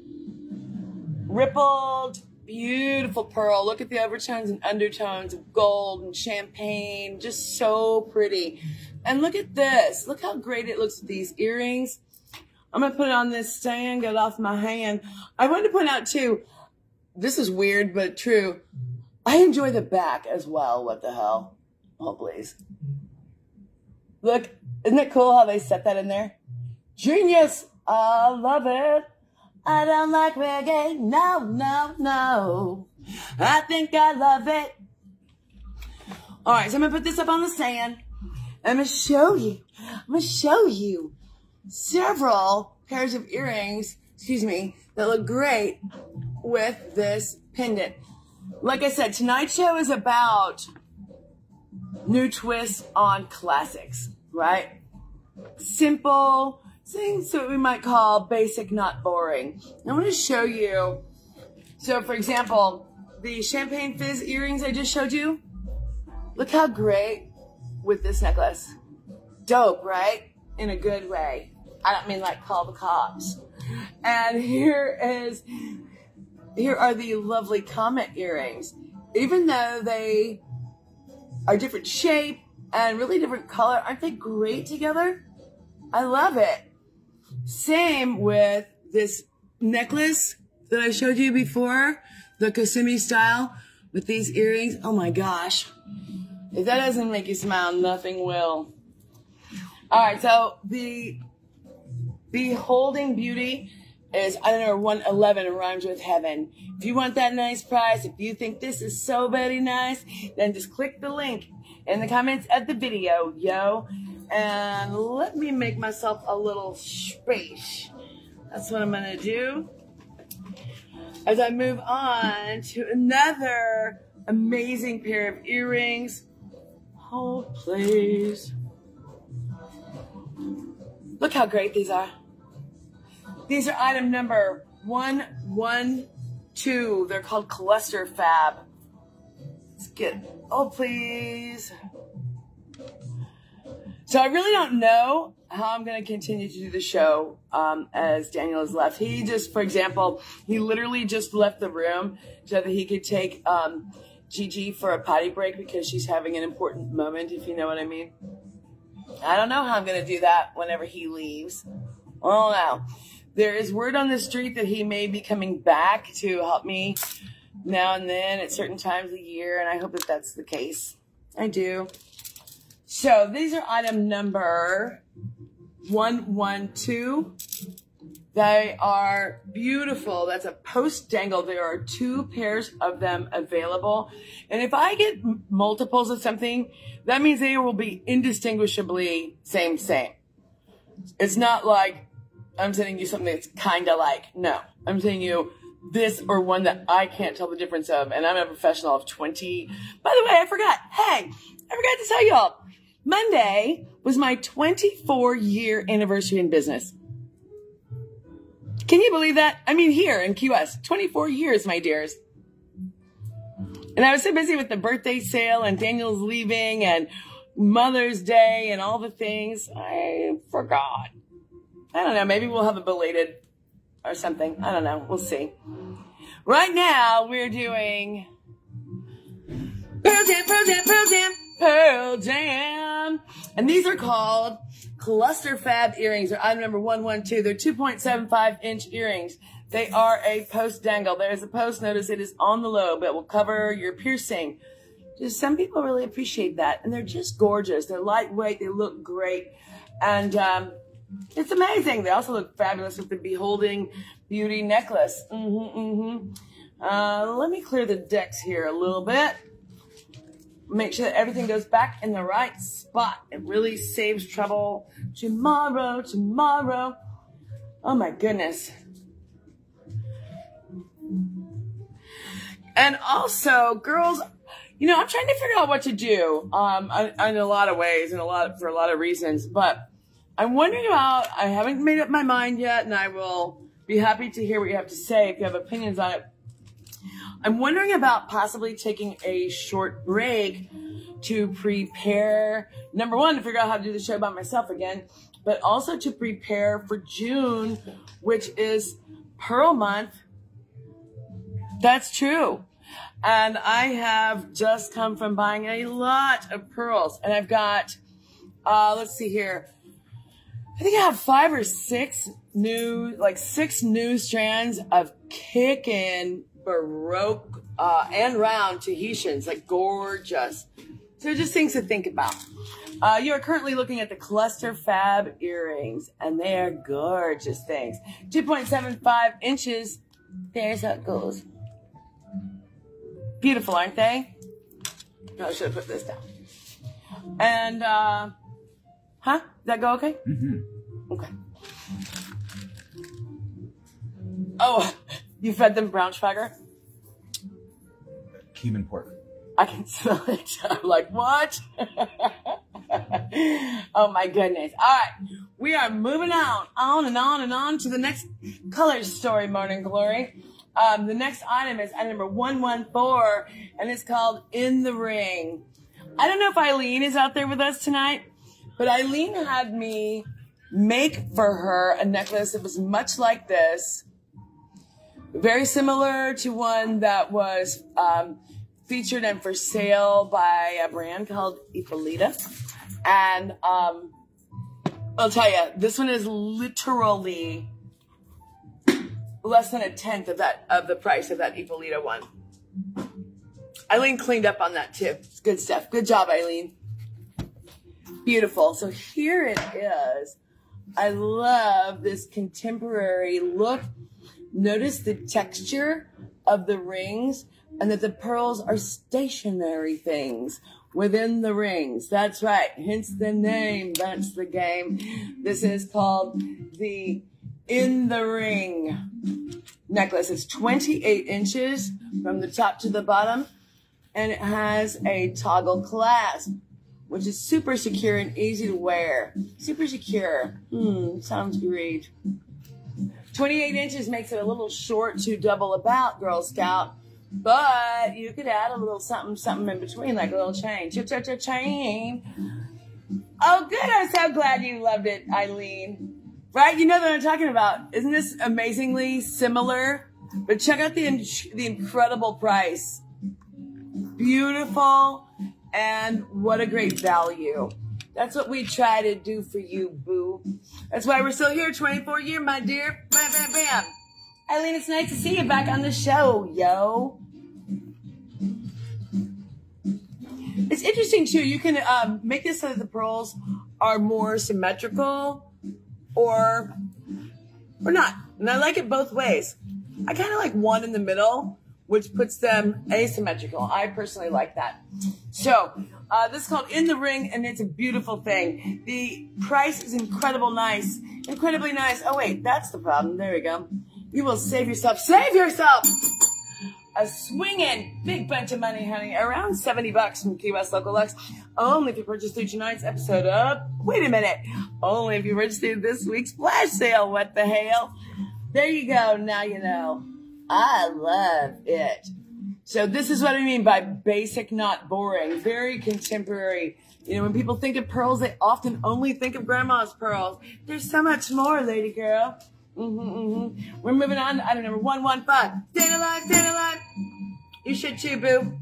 Rippled, beautiful pearl. Look at the overtones and undertones of gold and champagne. Just so pretty. And look at this. Look how great it looks with these earrings. I'm going to put it on this stand, get it off my hand. I wanted to point out, too, this is weird, but true. I enjoy the back as well. What the hell? Oh, please. Look, isn't it cool how they set that in there? Genius! I love it. I don't like reggae. No, no, no. I think I love it. All right, so I'm going to put this up on the stand. I'm going to show you. I'm going to show you several pairs of earrings, excuse me, that look great with this pendant. Like I said, tonight's show is about new twists on classics, right? Simple things that we might call basic, not boring. I want to show you. So for example, the champagne fizz earrings I just showed you, look how great with this necklace. Dope, right? In a good way. I don't mean like call the cops. And here are the lovely Comet earrings. Even though they are different shape and really different color, aren't they great together? I love it. Same with this necklace that I showed you before, the Kasumi style with these earrings. Oh my gosh. If that doesn't make you smile, nothing will. All right, so the Beholding Beauty is item number 111 and rhymes with heaven. If you want that nice price, if you think this is so very nice, then just click the link in the comments of the video, yo. And let me make myself a little space. That's what I'm gonna do as I move on to another amazing pair of earrings. Oh, please. Look how great these are. These are item number 112. They're called Cluster Fab. Let's get, oh please. So I really don't know how I'm gonna continue to do the show as Daniel has left. He just, for example, he literally just left the room so that he could take Gigi for a potty break because she's having an important moment, if you know what I mean. I don't know how I'm gonna do that whenever he leaves. Oh no. There is word on the street that he may be coming back to help me now and then at certain times of the year, and I hope that that's the case. I do. So these are item number 112. They are beautiful. That's a post dangle. There are two pairs of them available. And if I get multiples of something, that means they will be indistinguishably same. It's not like I'm sending you something that's kind of like, no. I'm sending you this or one that I can't tell the difference of, and I'm a professional of 20. By the way, I forgot. Hey, I forgot to tell y'all. Monday was my 24-year anniversary in business. Can you believe that? I mean, here in Key West, 24 years, my dears. And I was so busy with the birthday sale and Daniel's leaving and Mother's Day and all the things. I forgot. I don't know. Maybe we'll have a belated or something. I don't know. We'll see. Right now, we're doing Pearl Jam, Pearl Jam, Pearl Jam, Pearl Jam. And these are called Cluster Fab earrings, or item number 112. They're 2.75-inch earrings. They are a post dangle. There is a post notice. It is on the lobe. It will cover your piercing. Just some people really appreciate that, and they're just gorgeous. They're lightweight. They look great, and it's amazing. They also look fabulous with the Beholding Beauty necklace. Let me clear the decks here a little bit. Make sure that everything goes back in the right spot. It really saves trouble tomorrow, tomorrow. Oh, my goodness. And also, girls, you know, I'm trying to figure out what to do in a lot of ways and for a lot of reasons. But I'm wondering about, I haven't made up my mind yet, and I will be happy to hear what you have to say if you have opinions on it. I'm wondering about possibly taking a short break to prepare, number one, to figure out how to do the show by myself again, but also to prepare for June, which is Pearl Month. That's true. And I have just come from buying a lot of pearls. And I've got, let's see here. I think I have six new strands of kickin' Baroque and round Tahitians, like gorgeous. So just things to think about. You are currently looking at the Cluster Fab earrings, and they are gorgeous things. 2.75 inches. There's how it goes. Beautiful, aren't they? No, I should have put this down. And, huh? Does that go okay? Mm-hmm. Okay. Oh, you fed them Braunschweiger? Cumin pork. I can smell it. I'm like, what? Oh, my goodness. All right. We are moving on and on to the next color story, Morning Glory. The next item is item number 114, and it's called In the Ring. I don't know if Eileen is out there with us tonight, but Eileen had me make for her a necklace that was much like this, very similar to one that was featured and for sale by a brand called Ippolita. And I'll tell you, this one is literally less than 1/10 of that, of the price of that Ippolita one. Eileen cleaned up on that too. It's good stuff. Good job, Eileen. Beautiful. So here it is. I love this contemporary look. Notice the texture of the rings and that the pearls are stationary things within the rings. That's right. Hence the name. That's the game. This is called the In the Ring necklace. It's 28 inches from the top to the bottom, and it has a toggle clasp, which is super secure and easy to wear. Super secure. Sounds great. 28 inches makes it a little short to double about, Girl Scout, but you could add a little something in between, like a little chain. Chain. Oh, good. I'm so glad you loved it, Eileen. Right? You know what I'm talking about. Isn't this amazingly similar? But check out the incredible price. Beautiful, and what a great value. That's what we try to do for you, boo. That's why we're still here, 24-year, my dear. Bam, bam, bam. Eileen, it's nice to see you back on the show, yo. It's interesting, too. You can make this so that the pearls are more symmetrical, or not. And I like it both ways. I kind of like one in the middle, which puts them asymmetrical. I personally like that. So this is called In the Ring, and it's a beautiful thing. The price is incredibly nice. Oh, wait, that's the problem. There we go. You will save yourself. Save yourself! A swinging big bunch of money, honey. Around $70 from Key West Local Luxe. Only if you purchase through tonight's episode of... Wait a minute. Only if you purchase through this week's flash sale. What the hell? There you go. Now you know. I love it. So this is what I mean by basic, not boring. Very contemporary. You know, when people think of pearls, they often only think of grandma's pearls. There's so much more, lady girl. We're moving on to item number 115. Stand alive, stand alive. You should too, boo.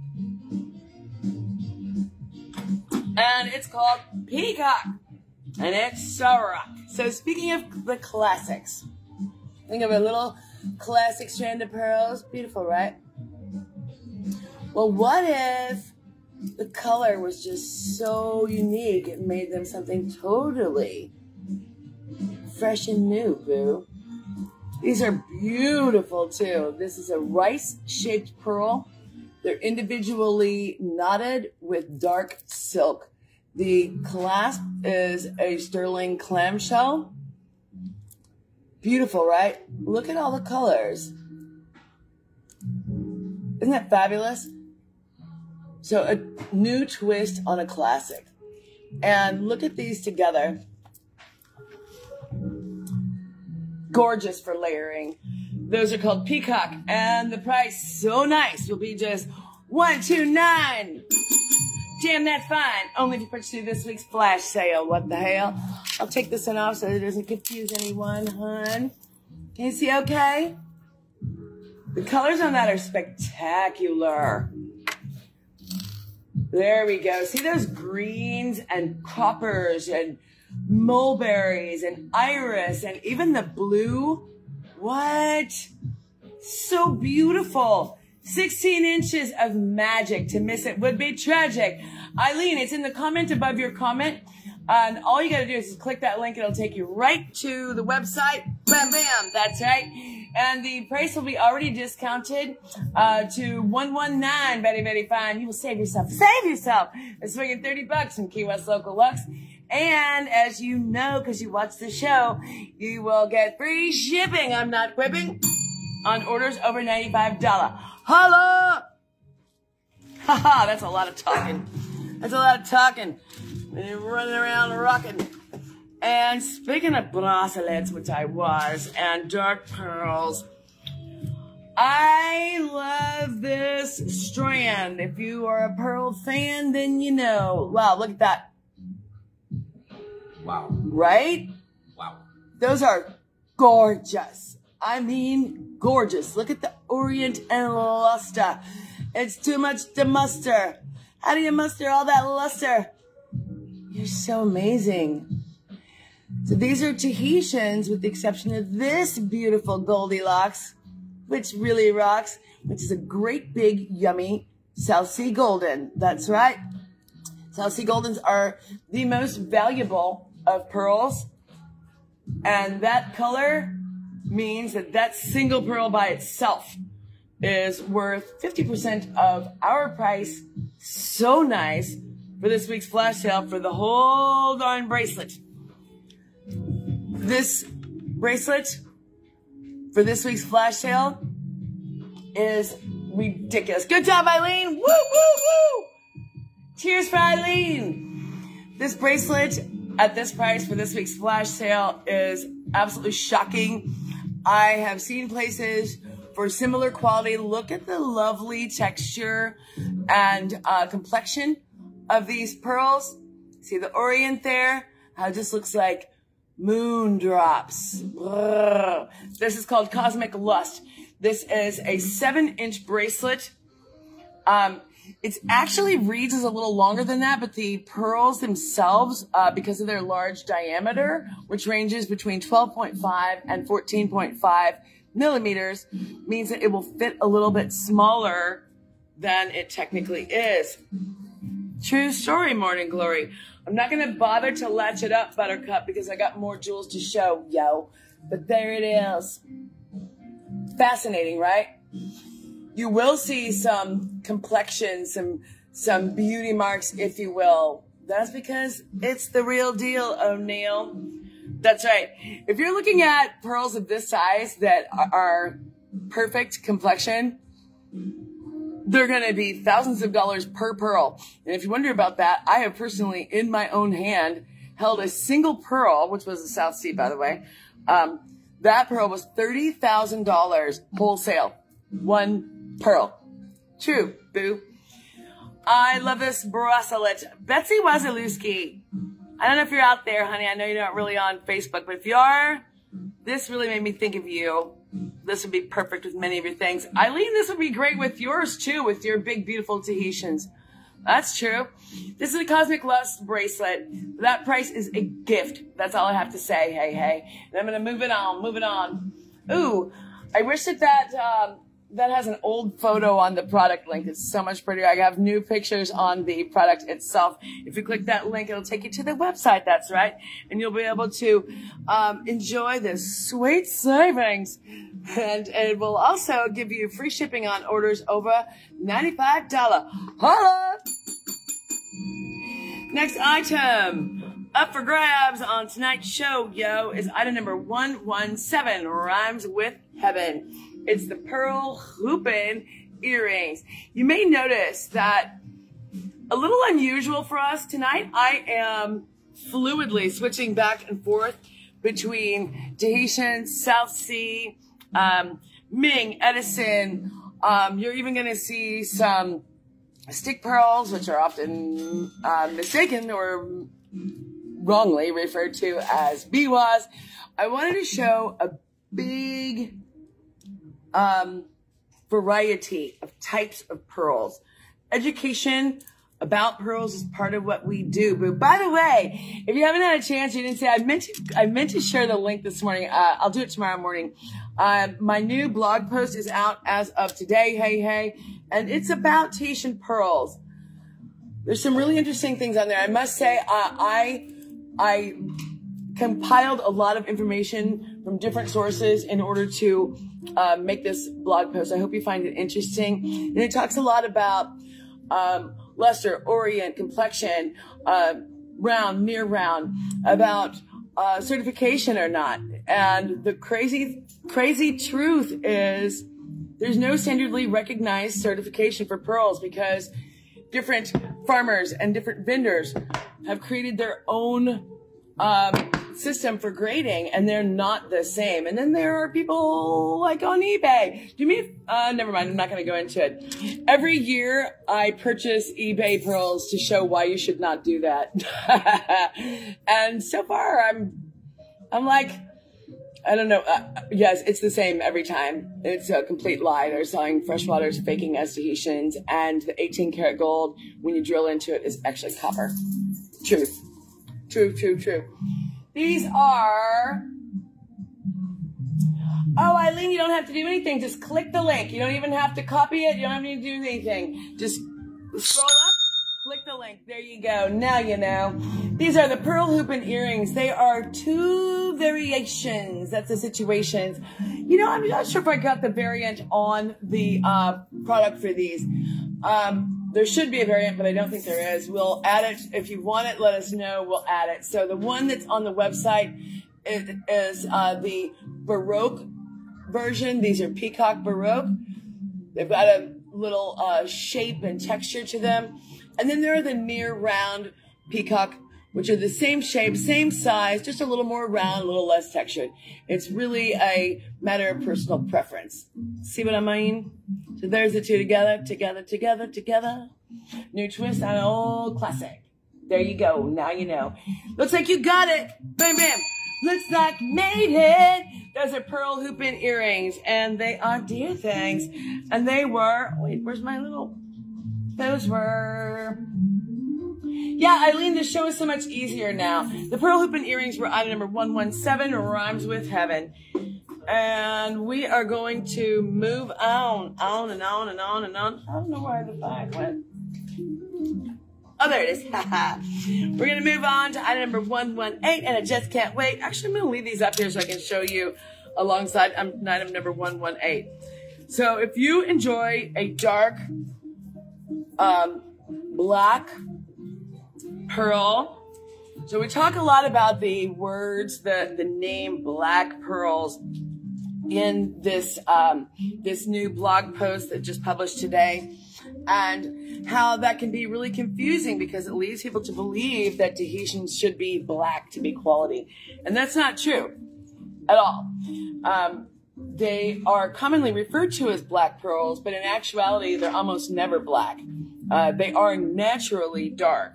And it's called Peacock. And it's Sarah. So speaking of the classics, think of a little classic strand of pearls. Beautiful, right? Well, what if the color was just so unique it made them something totally fresh and new, boo? These are beautiful, too. This is a rice-shaped pearl. They're individually knotted with dark silk. The clasp is a sterling clamshell. Beautiful, right? Look at all the colors. Isn't that fabulous? So a new twist on a classic. And look at these together. Gorgeous for layering. Those are called Peacock, and the price, so nice, will be just $129. Damn, that's fine. Only if you purchase this week's flash sale. What the hell? I'll take this one off so it doesn't confuse anyone, hun. Can you see okay? The colors on that are spectacular. There we go. See those greens and coppers and mulberries and iris and even the blue? What? So beautiful. 16 inches of magic. To miss it would be tragic. Eileen, it's in the comment above your comment. And all you got to do is just click that link. It'll take you right to the website. Bam, bam. That's right. And the price will be already discounted to $119. Very, very fine. You will save yourself. Save yourself. It's swinging $30 from Key West Local Luxe. And as you know, because you watch the show, you will get free shipping. I'm not quipping. On orders over $95. Holla! Haha, that's a lot of talking. That's a lot of talking. And running around and rocking. And speaking of bracelets, which I was, and dark pearls, I love this strand. If you are a pearl fan, then you know. Wow, look at that. Wow. Right? Wow. Those are gorgeous. I mean, gorgeous. Look at the orient and luster. It's too much to muster. How do you muster all that luster? You're so amazing. So these are Tahitians, with the exception of this beautiful Goldilocks, which really rocks, which is a great big yummy South Sea Golden. That's right. South Sea Goldens are the most valuable of pearls. And that color means that that single pearl by itself is worth 50% of our price. So nice. For this week's flash sale for the whole darn bracelet. This bracelet for this week's flash sale is ridiculous. Good job, Eileen. Woo, woo, woo. Cheers for Eileen. This bracelet at this price for this week's flash sale is absolutely shocking. I have seen places for similar quality. Look at the lovely texture and complexion of these pearls. See the orient there? How it just looks like moon drops. Brrr. This is called Cosmic Lust. This is a 7-inch bracelet. It actually reads as a little longer than that, but the pearls themselves, because of their large diameter, which ranges between 12.5 and 14.5 millimeters, means that it will fit a little bit smaller than it technically is. True story, Morning Glory. I'm not going to bother to latch it up, Buttercup, because I got more jewels to show, yo. But there it is. Fascinating, right? You will see some complexion, some beauty marks, if you will. That's because it's the real deal, O'Neill. That's right. If you're looking at pearls of this size that are perfect complexion, they're going to be thousands of dollars per pearl. And if you wonder about that, I have personally, in my own hand, held a single pearl, which was the South Sea, by the way. That pearl was $30,000 wholesale. One pearl. True, boo. I love this bracelet. Betsy Wasilewski. I don't know if you're out there, honey. I know you're not really on Facebook, but if you are, this really made me think of you. This would be perfect with many of your things. Eileen, this would be great with yours, too, with your big, beautiful Tahitians. That's true. This is a Cosmic Lust bracelet. That price is a gift. That's all I have to say. Hey, hey. And I'm going to move it on, move it on. Ooh, I wish that that has an old photo on the product link. It's so much prettier. I have new pictures on the product itself. If you click that link, it'll take you to the website. That's right. And you'll be able to enjoy this sweet savings. And it will also give you free shipping on orders over $95. Holla! Next item up for grabs on tonight's show, yo, is item number 117, rhymes with heaven. It's the pearl hoopin' earrings. You may notice that a little unusual for us tonight. I am fluidly switching back and forth between Tahitian, South Sea, Ming, Edison. You're even going to see some stick pearls, which are often mistaken or wrongly referred to as biwas. I wanted to show a big variety of types of pearls. Education about pearls is part of what we do. But by the way, if you haven't had a chance, you didn't say, I meant to share the link this morning. I'll do it tomorrow morning. My new blog post is out as of today. Hey, hey. And it's about Tahitian pearls. There's some really interesting things on there. I must say, I compiled a lot of information from different sources in order to make this blog post. I hope you find it interesting. And it talks a lot about luster, orient, complexion, round, near round, about certification or not. And the crazy truth is there's no standardly recognized certification for pearls because different farmers and different vendors have created their own system for grading, and they're not the same. And then there are people like on eBay. Do you mean? Never mind. I'm not going to go into it. Every year I purchase eBay pearls to show why you should not do that. And so far I'm like, I don't know. Yes, it's the same every time. It's a complete lie. They're selling freshwaters, faking as Tahitians, and the 18-karat gold, when you drill into it, is actually copper. Truth. True, true, true. These are... Oh, Eileen, you don't have to do anything. Just click the link. You don't even have to copy it. You don't even do anything. Just scroll up, click the link. There you go. Now you know. These are the pearl hoopin' earrings. They are two variations. That's the situations. You know, I'm not sure if I got the variant on the product for these. There should be a variant, but I don't think there is. We'll add it. If you want it, let us know. We'll add it. So the one that's on the website is the Baroque version. These are Peacock Baroque. They've got a little shape and texture to them. And then there are the near round Peacock, which are the same shape, same size, just a little more round, a little less textured. It's really a matter of personal preference. See what I mean? So there's the two together, together, together, together. New twist on an old classic. There you go. Now you know. Looks like you got it. Bam, bam. Looks like made it. Those are pearl hoopin' earrings, and they are dear things. And they were, wait, where's my little, those were... Yeah, Eileen, the show is so much easier now. The pearl hoopin' earrings were item number 117, rhymes with heaven. And we are going to move on and on and on and on. I don't know where the bag went. Oh, there it is. We're going to move on to item number 118, and I just can't wait. Actually, I'm going to leave these up here so I can show you alongside item number 118. So if you enjoy a dark black pearl So we talk a lot about the words, the name Black Pearls in this, this new blog post that just published today, and how that can be really confusing because it leads people to believe that Tahitians should be black to be quality. And that's not true at all. They are commonly referred to as black pearls, but in actuality, they're almost never black. They are naturally dark.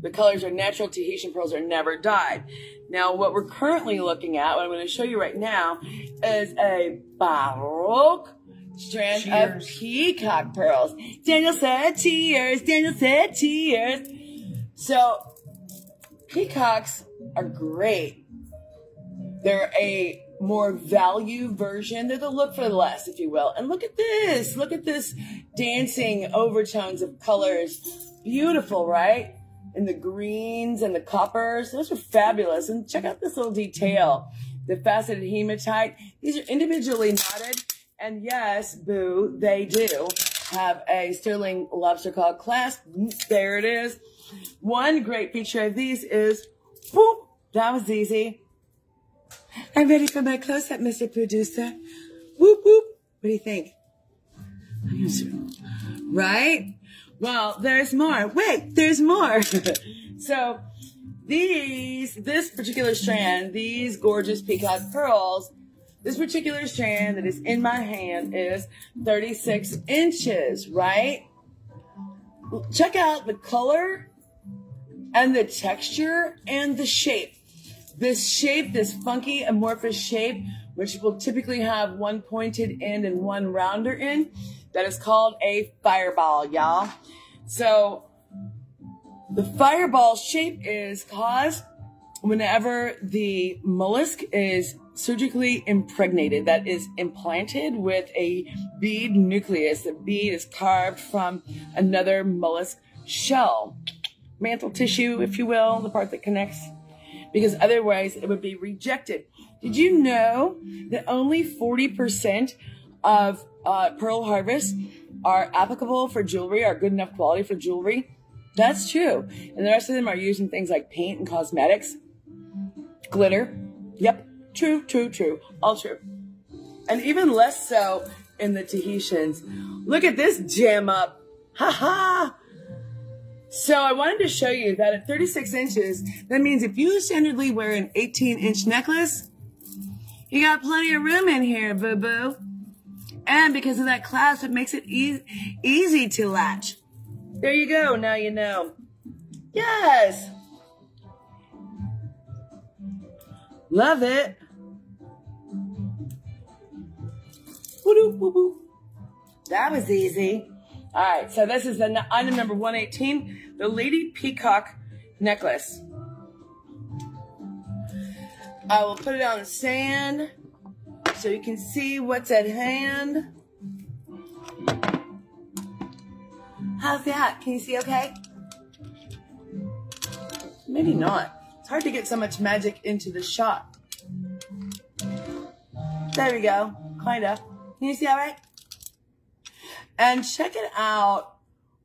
The colors are natural. Tahitian pearls are never dyed. Now, what we're currently looking at, what I'm going to show you right now, is a Baroque strand of peacock pearls. Daniel said cheers. Daniel said cheers. So, peacocks are great. They're a more value version. They're the look for the less, if you will. And look at this. Look at this dancing overtones of colors. Beautiful, right? And the greens and the coppers. Those are fabulous. And check out this little detail. The faceted hematite. These are individually knotted. And yes, boo, they do have a sterling lobster claw clasp. There it is. One great feature of these is, boop, that was easy. I'm ready for my close-up, Mr. Producer. Whoop, whoop. What do you think? Right? Well, there's more. Wait, there's more. So this particular strand, these gorgeous peacock pearls, this particular strand that is in my hand is 36 inches, right? Check out the color and the texture and the shape. This shape, this funky amorphous shape, which will typically have one pointed end and one rounder end, that is called a fireball, y'all. So the fireball shape is caused whenever the mollusk is surgically impregnated, that is implanted with a bead nucleus. The bead is carved from another mollusk shell, mantle tissue, if you will, the part that connects, because otherwise it would be rejected. Did you know that only 40% of pearl harvests are applicable for jewelry, are good enough quality for jewelry? That's true. And the rest of them are used in things like paint and cosmetics, glitter. Yep, true, true, true, all true. And even less so in the Tahitians. Look at this jam up, ha ha. So I wanted to show you that at 36 inches, that means if you standardly wear an 18-inch necklace, you got plenty of room in here, boo-boo. And because of that clasp, it makes it easy to latch. There you go, now you know. Yes! Love it. Woo-doo-woo-woo. That was easy. All right, so this is the item number 118, the Lady Peacock necklace. I will put it on the sand so you can see what's at hand. How's that? Can you see okay? Maybe not. It's hard to get so much magic into the shot. There we go, kind of. Can you see all right? And check it out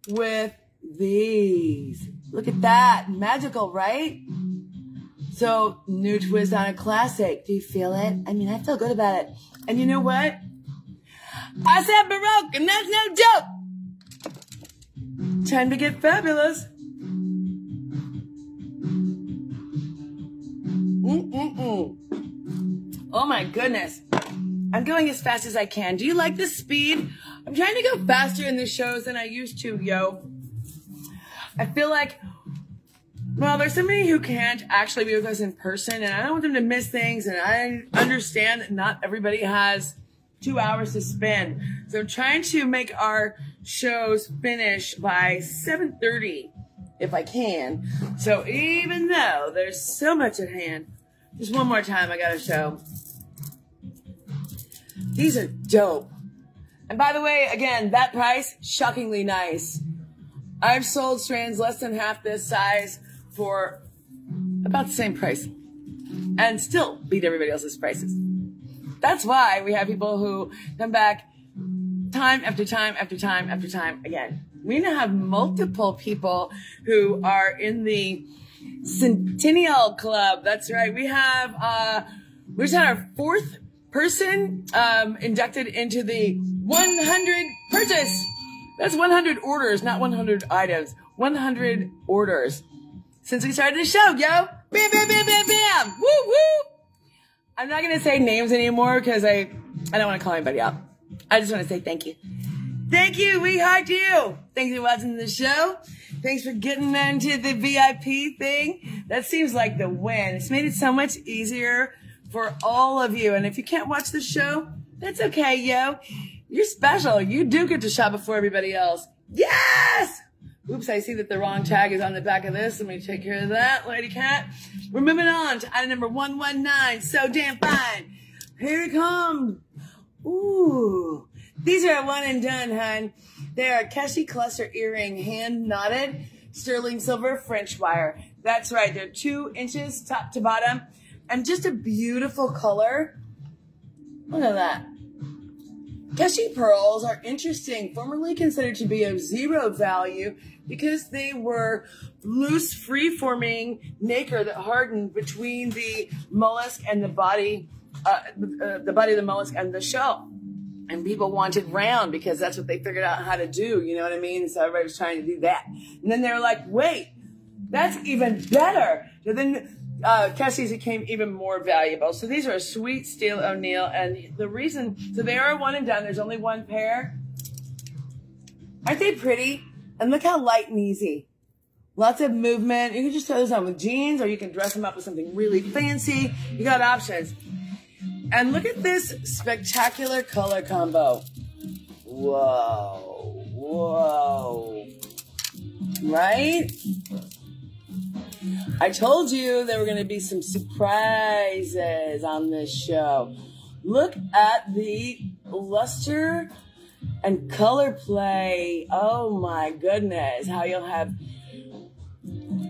with these. Look at that, magical, right? So, new twist on a classic. Do you feel it? I mean, I feel good about it. And you know what? I said Baroque, and that's no joke. Time to get fabulous. Oh my goodness. I'm going as fast as I can. Do you like the speed? I'm trying to go faster in the shows than I used to, yo. I feel like, well, there's somebody who can't actually be with us in person, and I don't want them to miss things, and I understand that not everybody has 2 hours to spend. So I'm trying to make our shows finish by 7:30 if I can. So even though there's so much at hand, just one more time I gotta show. These are dope. And by the way, again, that price, shockingly nice. I've sold strands less than half this size for about the same price and still beat everybody else's prices. That's why we have people who come back time after time after time after time again. We now have multiple people who are in the Centennial Club. That's right. We have, we just had our fourth person inducted into the 100 purchase. That's 100 orders, not 100 items. 100 orders since we started the show, yo. Bam, bam, bam, bam, bam. Woo, woo. I'm not going to say names anymore because I don't want to call anybody out. I just want to say thank you. Thank you. We heart you. Thanks for watching the show. Thanks for getting into the VIP thing. That seems like the win. It's made it so much easier for all of you. And if you can't watch the show, that's okay, yo. You're special. You do get to shop before everybody else. Yes! Oops, I see that the wrong tag is on the back of this. Let me take care of that, lady cat. We're moving on to item number 119. So damn fine. Here it comes. Ooh. These are one and done, hun. They are Keshi cluster earring, hand knotted, sterling silver, French wire. That's right. They're 2 inches top to bottom and just a beautiful color. Look at that. Keshi pearls are interesting, formerly considered to be of zero value because they were loose, free-forming nacre that hardened between the mollusk and the body of the mollusk and the shell. And people wanted round because that's what they figured out how to do, you know what I mean? So everybody was trying to do that. And then they were like, wait, that's even better. So then Keshi's became even more valuable. So these are a sweet steel O'Neill, and the reason, so they are one and done. There's only one pair. Aren't they pretty? And look how light and easy. Lots of movement. You can just throw those on with jeans, or you can dress them up with something really fancy. You got options. And look at this spectacular color combo. Whoa, whoa. Right? I told you there were going to be some surprises on this show. Look at the luster and color play. Oh my goodness. How you'll have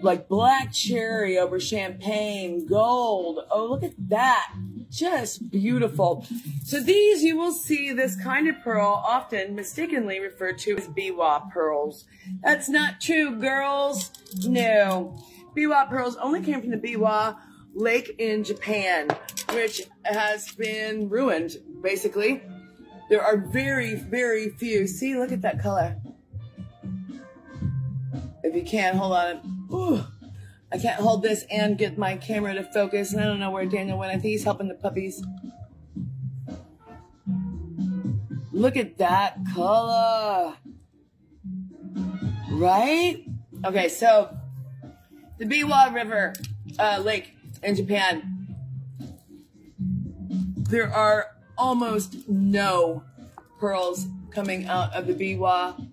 like black cherry over champagne, gold. Oh, look at that. Just beautiful. So these, you will see this kind of pearl often mistakenly referred to as Biwa pearls. That's not true, girls. No. Biwa pearls only came from the Biwa Lake in Japan, which has been ruined, basically. There are very, very few. See, look at that color. If you can, hold on. Ooh, I can't hold this and get my camera to focus, and I don't know where Daniel went. I think he's helping the puppies. Look at that color. Right? Okay, so the Biwa River Lake in Japan, there are almost no pearls coming out of the Biwa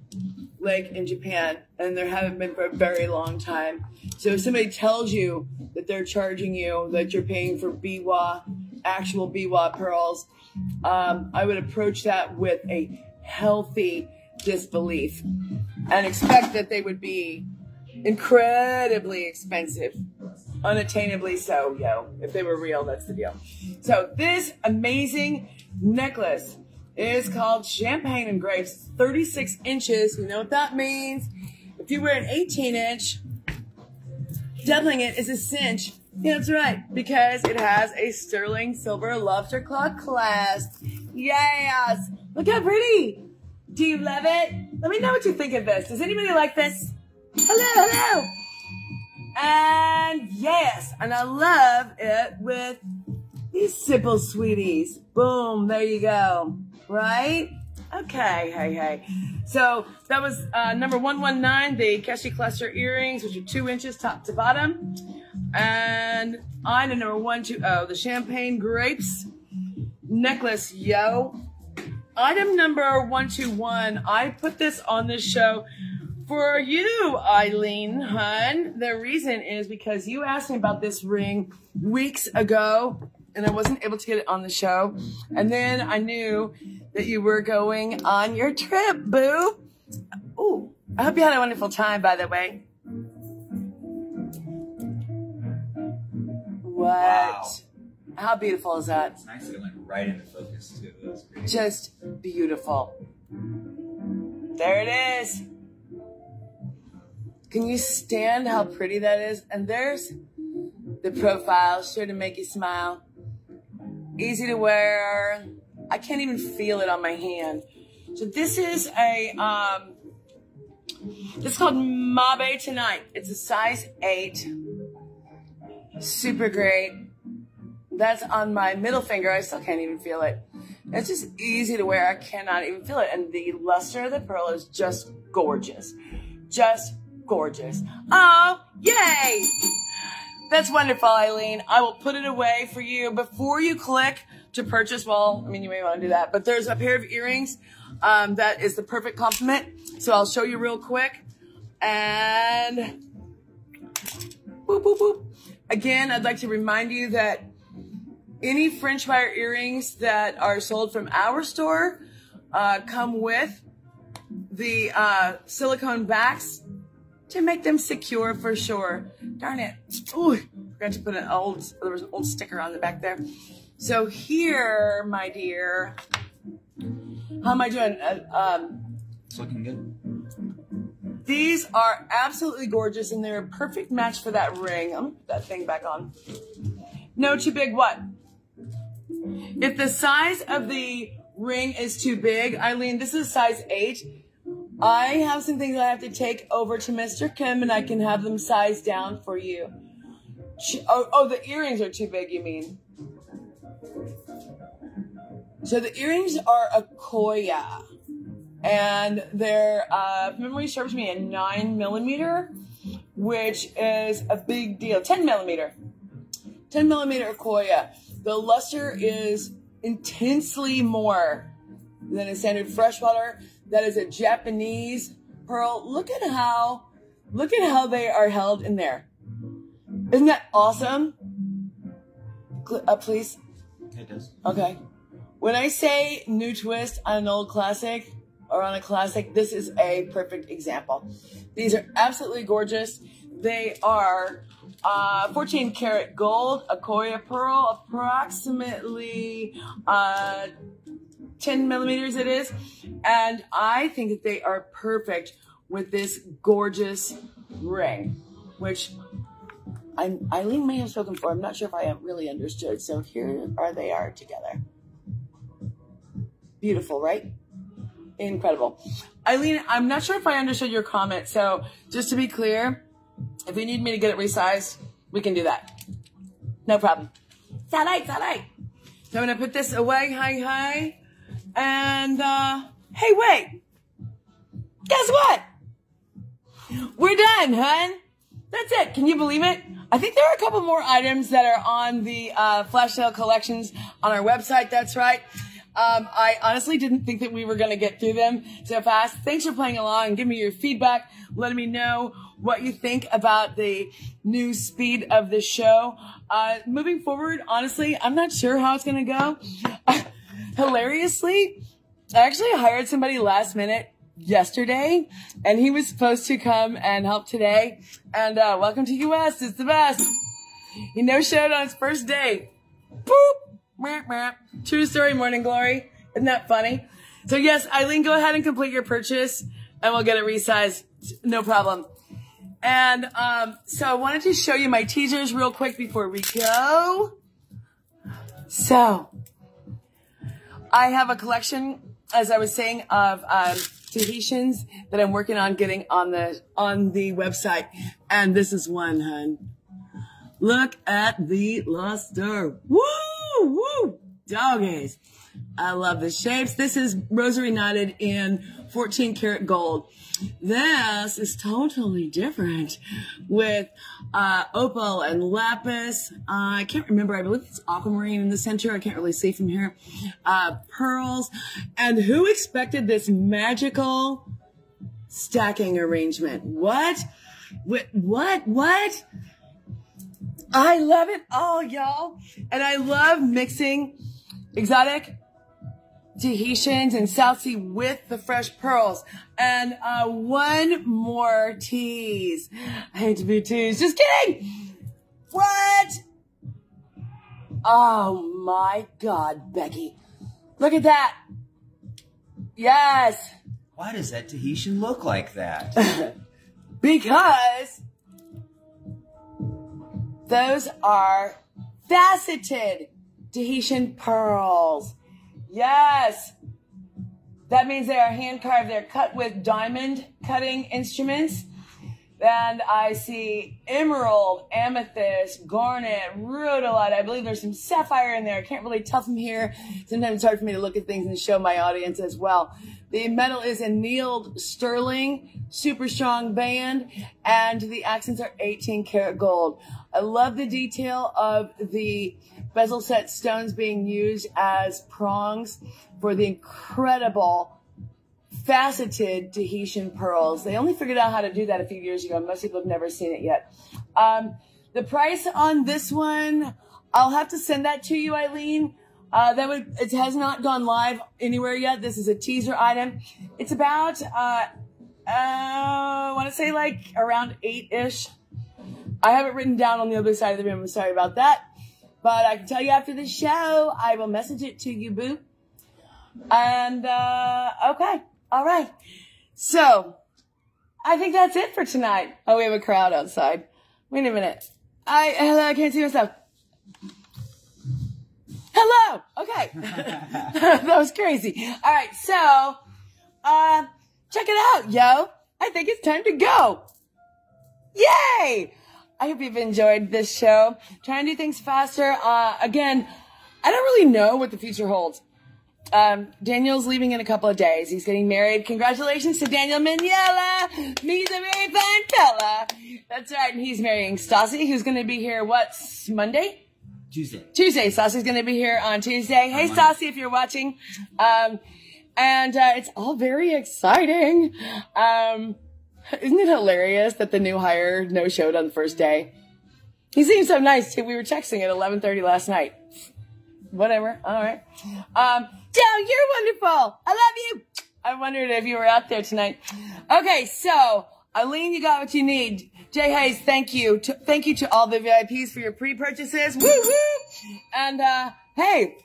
Lake in Japan, and there haven't been for a very long time. So if somebody tells you that they're charging you, that you're paying for Biwa, actual Biwa pearls, I would approach that with a healthy disbelief and expect that they would be incredibly expensive, unattainably so, yo. If they were real, that's the deal. So this amazing necklace is called Champagne and Grapes, 36 inches. You know what that means. If you wear an 18-inch, doubling it is a cinch. Yeah, that's right, because it has a sterling silver lobster claw clasp. Yes! Look how pretty! Do you love it? Let me know what you think of this. Does anybody like this? Hello, hello! And yes, and I love it with these simple sweeties. Boom, there you go. Right? Okay, hey, hey. So that was number 119, the Keshi cluster earrings, which are 2 inches top to bottom. And item number 120, the champagne grapes necklace, yo. Item number 121, I put this on this show for you, Eileen, hun. The reason is because you asked me about this ring weeks ago, and I wasn't able to get it on the show. And then I knew that you were going on your trip, boo. Ooh, I hope you had a wonderful time, by the way. What? Wow. How beautiful is that? It's nice that it went right into focus, too. That was great. Just beautiful. There it is. Can you stand how pretty that is? And there's the profile, sure to make you smile. Easy to wear. I can't even feel it on my hand. So this is a, this is called Mabe Tonight. It's a size 8. Super great. That's on my middle finger. I still can't even feel it. It's just easy to wear. I cannot even feel it. And the luster of the pearl is just gorgeous. Just gorgeous. Oh, yay! That's wonderful, Eileen. I will put it away for you before you click to purchase. Well, I mean, you may want to do that, but there's a pair of earrings that is the perfect complement. So I'll show you real quick. And boop, boop, boop. Again, I'd like to remind you that any French wire earrings that are sold from our store come with the silicone backs to make them secure for sure. Darn it. Ooh, forgot to put an old, there was an old sticker on the back there. So here, my dear, how am I doing? It's looking good. These are absolutely gorgeous and they're a perfect match for that ring. I'm gonna put that thing back on. No too big what? If the size of the ring is too big, Eileen, this is size 8. I have some things I have to take over to Mr. Kim and I can have them sized down for you. Oh, the earrings are too big, you mean? So the earrings are Akoya and they're, if memory serves me, a 9mm, which is a big deal. 10mm. 10mm Akoya. The luster is intensely more than a standard freshwater. That is a Japanese pearl. Look at how they are held in there. Isn't that awesome? Please. It does. Okay. When I say new twist on an old classic or on a classic, this is a perfect example. These are absolutely gorgeous. They are 14 karat gold, Akoya pearl, approximately 10mm it is, and I think that they are perfect with this gorgeous ring, which Eileen may have spoken for. I'm not sure if I really understood. So here are they are together. Beautiful, right? Incredible. Eileen, I'm not sure if I understood your comment. So just to be clear, if you need me to get it resized, we can do that. No problem. It's all right, it's all right. So I'm gonna put this away, hi. And, hey, wait, guess what? We're done, hun. That's it. Can you believe it? I think there are a couple more items that are on the flash sale collections on our website. That's right. I honestly didn't think that we were going to get through them so fast. Thanks for playing along and give me your feedback. Let me know what you think about the new speed of the show. Moving forward, honestly, I'm not sure how it's going to go. Hilariously, I actually hired somebody last minute yesterday, and he was supposed to come and help today. And welcome to Key West, it's the best. He no-showed on his first day. Boop. True story, morning glory. Isn't that funny? So yes, Eileen, go ahead and complete your purchase, and we'll get it resized, no problem. And so I wanted to show you my teasers real quick before we go. So I have a collection, as I was saying, of Tahitians that I'm working on getting on the website. And this is one, hun. Look at the luster. Woo! Woo! Doggies. I love the shapes. This is rosary knotted in 14 karat gold. This is totally different with opal and lapis. I can't remember. I believe it's aquamarine in the center. I can't really see from here. Pearls. And who expected this magical stacking arrangement? What? I love it all, y'all. And I love mixing exotic Tahitians and South Sea with the fresh pearls. And one more tease. I hate to be teased. Just kidding. What? Oh my God, Becky. Look at that. Yes. Why does that Tahitian look like that? because those are faceted Tahitian pearls. Yes. That means they are hand carved. They're cut with diamond cutting instruments. And I see emerald, amethyst, garnet, rhodolite. I believe there's some sapphire in there. I can't really tell from here. Sometimes it's hard for me to look at things and show my audience as well. The metal is annealed sterling, super strong band, and the accents are 18 karat gold. I love the detail of the bezel set stones being used as prongs for the incredible faceted Tahitian pearls. They only figured out how to do that a few years ago. Most people have never seen it yet. The price on this one, I'll have to send that to you, Eileen. It has not gone live anywhere yet. This is a teaser item. It's about, I want to say like around 8-ish. I have it written down on the other side of the room. I'm sorry about that. But I can tell you after the show, I will message it to you, boo. And, okay. All right. So I think that's it for tonight. Oh, we have a crowd outside. Wait a minute. Hello, I can't see myself. Hello. Okay. That was crazy. All right. So, check it out, yo. I think it's time to go. Yay. I hope you've enjoyed this show. Trying to do things faster. Again, I don't really know what the future holds. Daniel's leaving in a couple of days. He's getting married. Congratulations to Daniel Maniella. He's a very fine fella. That's right. And he's marrying Stassi, who's going to be here, what's Monday? Tuesday. Stassi's going to be here on Tuesday. Hey, Stassi, if you're watching. It's all very exciting. Isn't it hilarious that the new hire no-showed on the first day? He seems so nice, too. We were texting at 11:30 last night. Whatever. All right. Joe, you're wonderful. I love you. I wondered if you were out there tonight. Okay, so Eileen, you got what you need. Jay Hayes, thank you. Thank you to all the VIPs for your pre-purchases. Woo-hoo! And hey,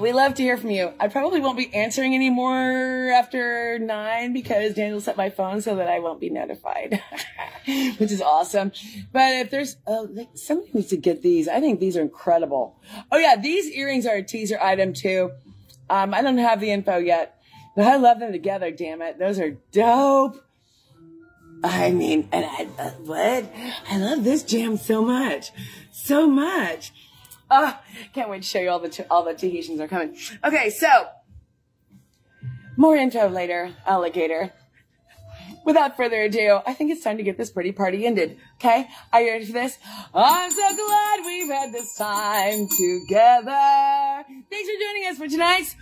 we love to hear from you. I probably won't be answering anymore after 9 because Daniel set my phone so that I won't be notified, which is awesome. But if there's, somebody needs to get these. I think these are incredible. Oh yeah, these earrings are a teaser item too. I don't have the info yet, but I love them together. Damn it. Those are dope. I mean, and I love this jam so much, so much. Oh, can't wait to show you all the Tahitians are coming. Okay, so more intro later, alligator. Without further ado, I think it's time to get this pretty party ended. Okay, are you ready for this? I'm so glad we've had this time together. Thanks for joining us for tonight's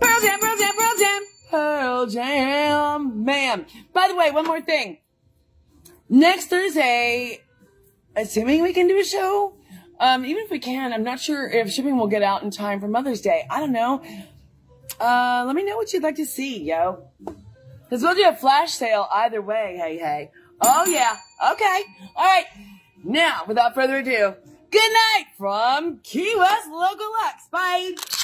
Pearl Jam, Pearl Jam, Pearl Jam, Pearl Jam, ma'am. By the way, one more thing. Next Thursday, assuming we can do a show. Even if we can, I'm not sure if shipping will get out in time for Mother's Day. I don't know. Let me know what you'd like to see, yo. Because we'll do a flash sale either way, hey, hey. Oh, yeah. Okay. All right. Now, without further ado, good night from Key West Local Luxe. Bye.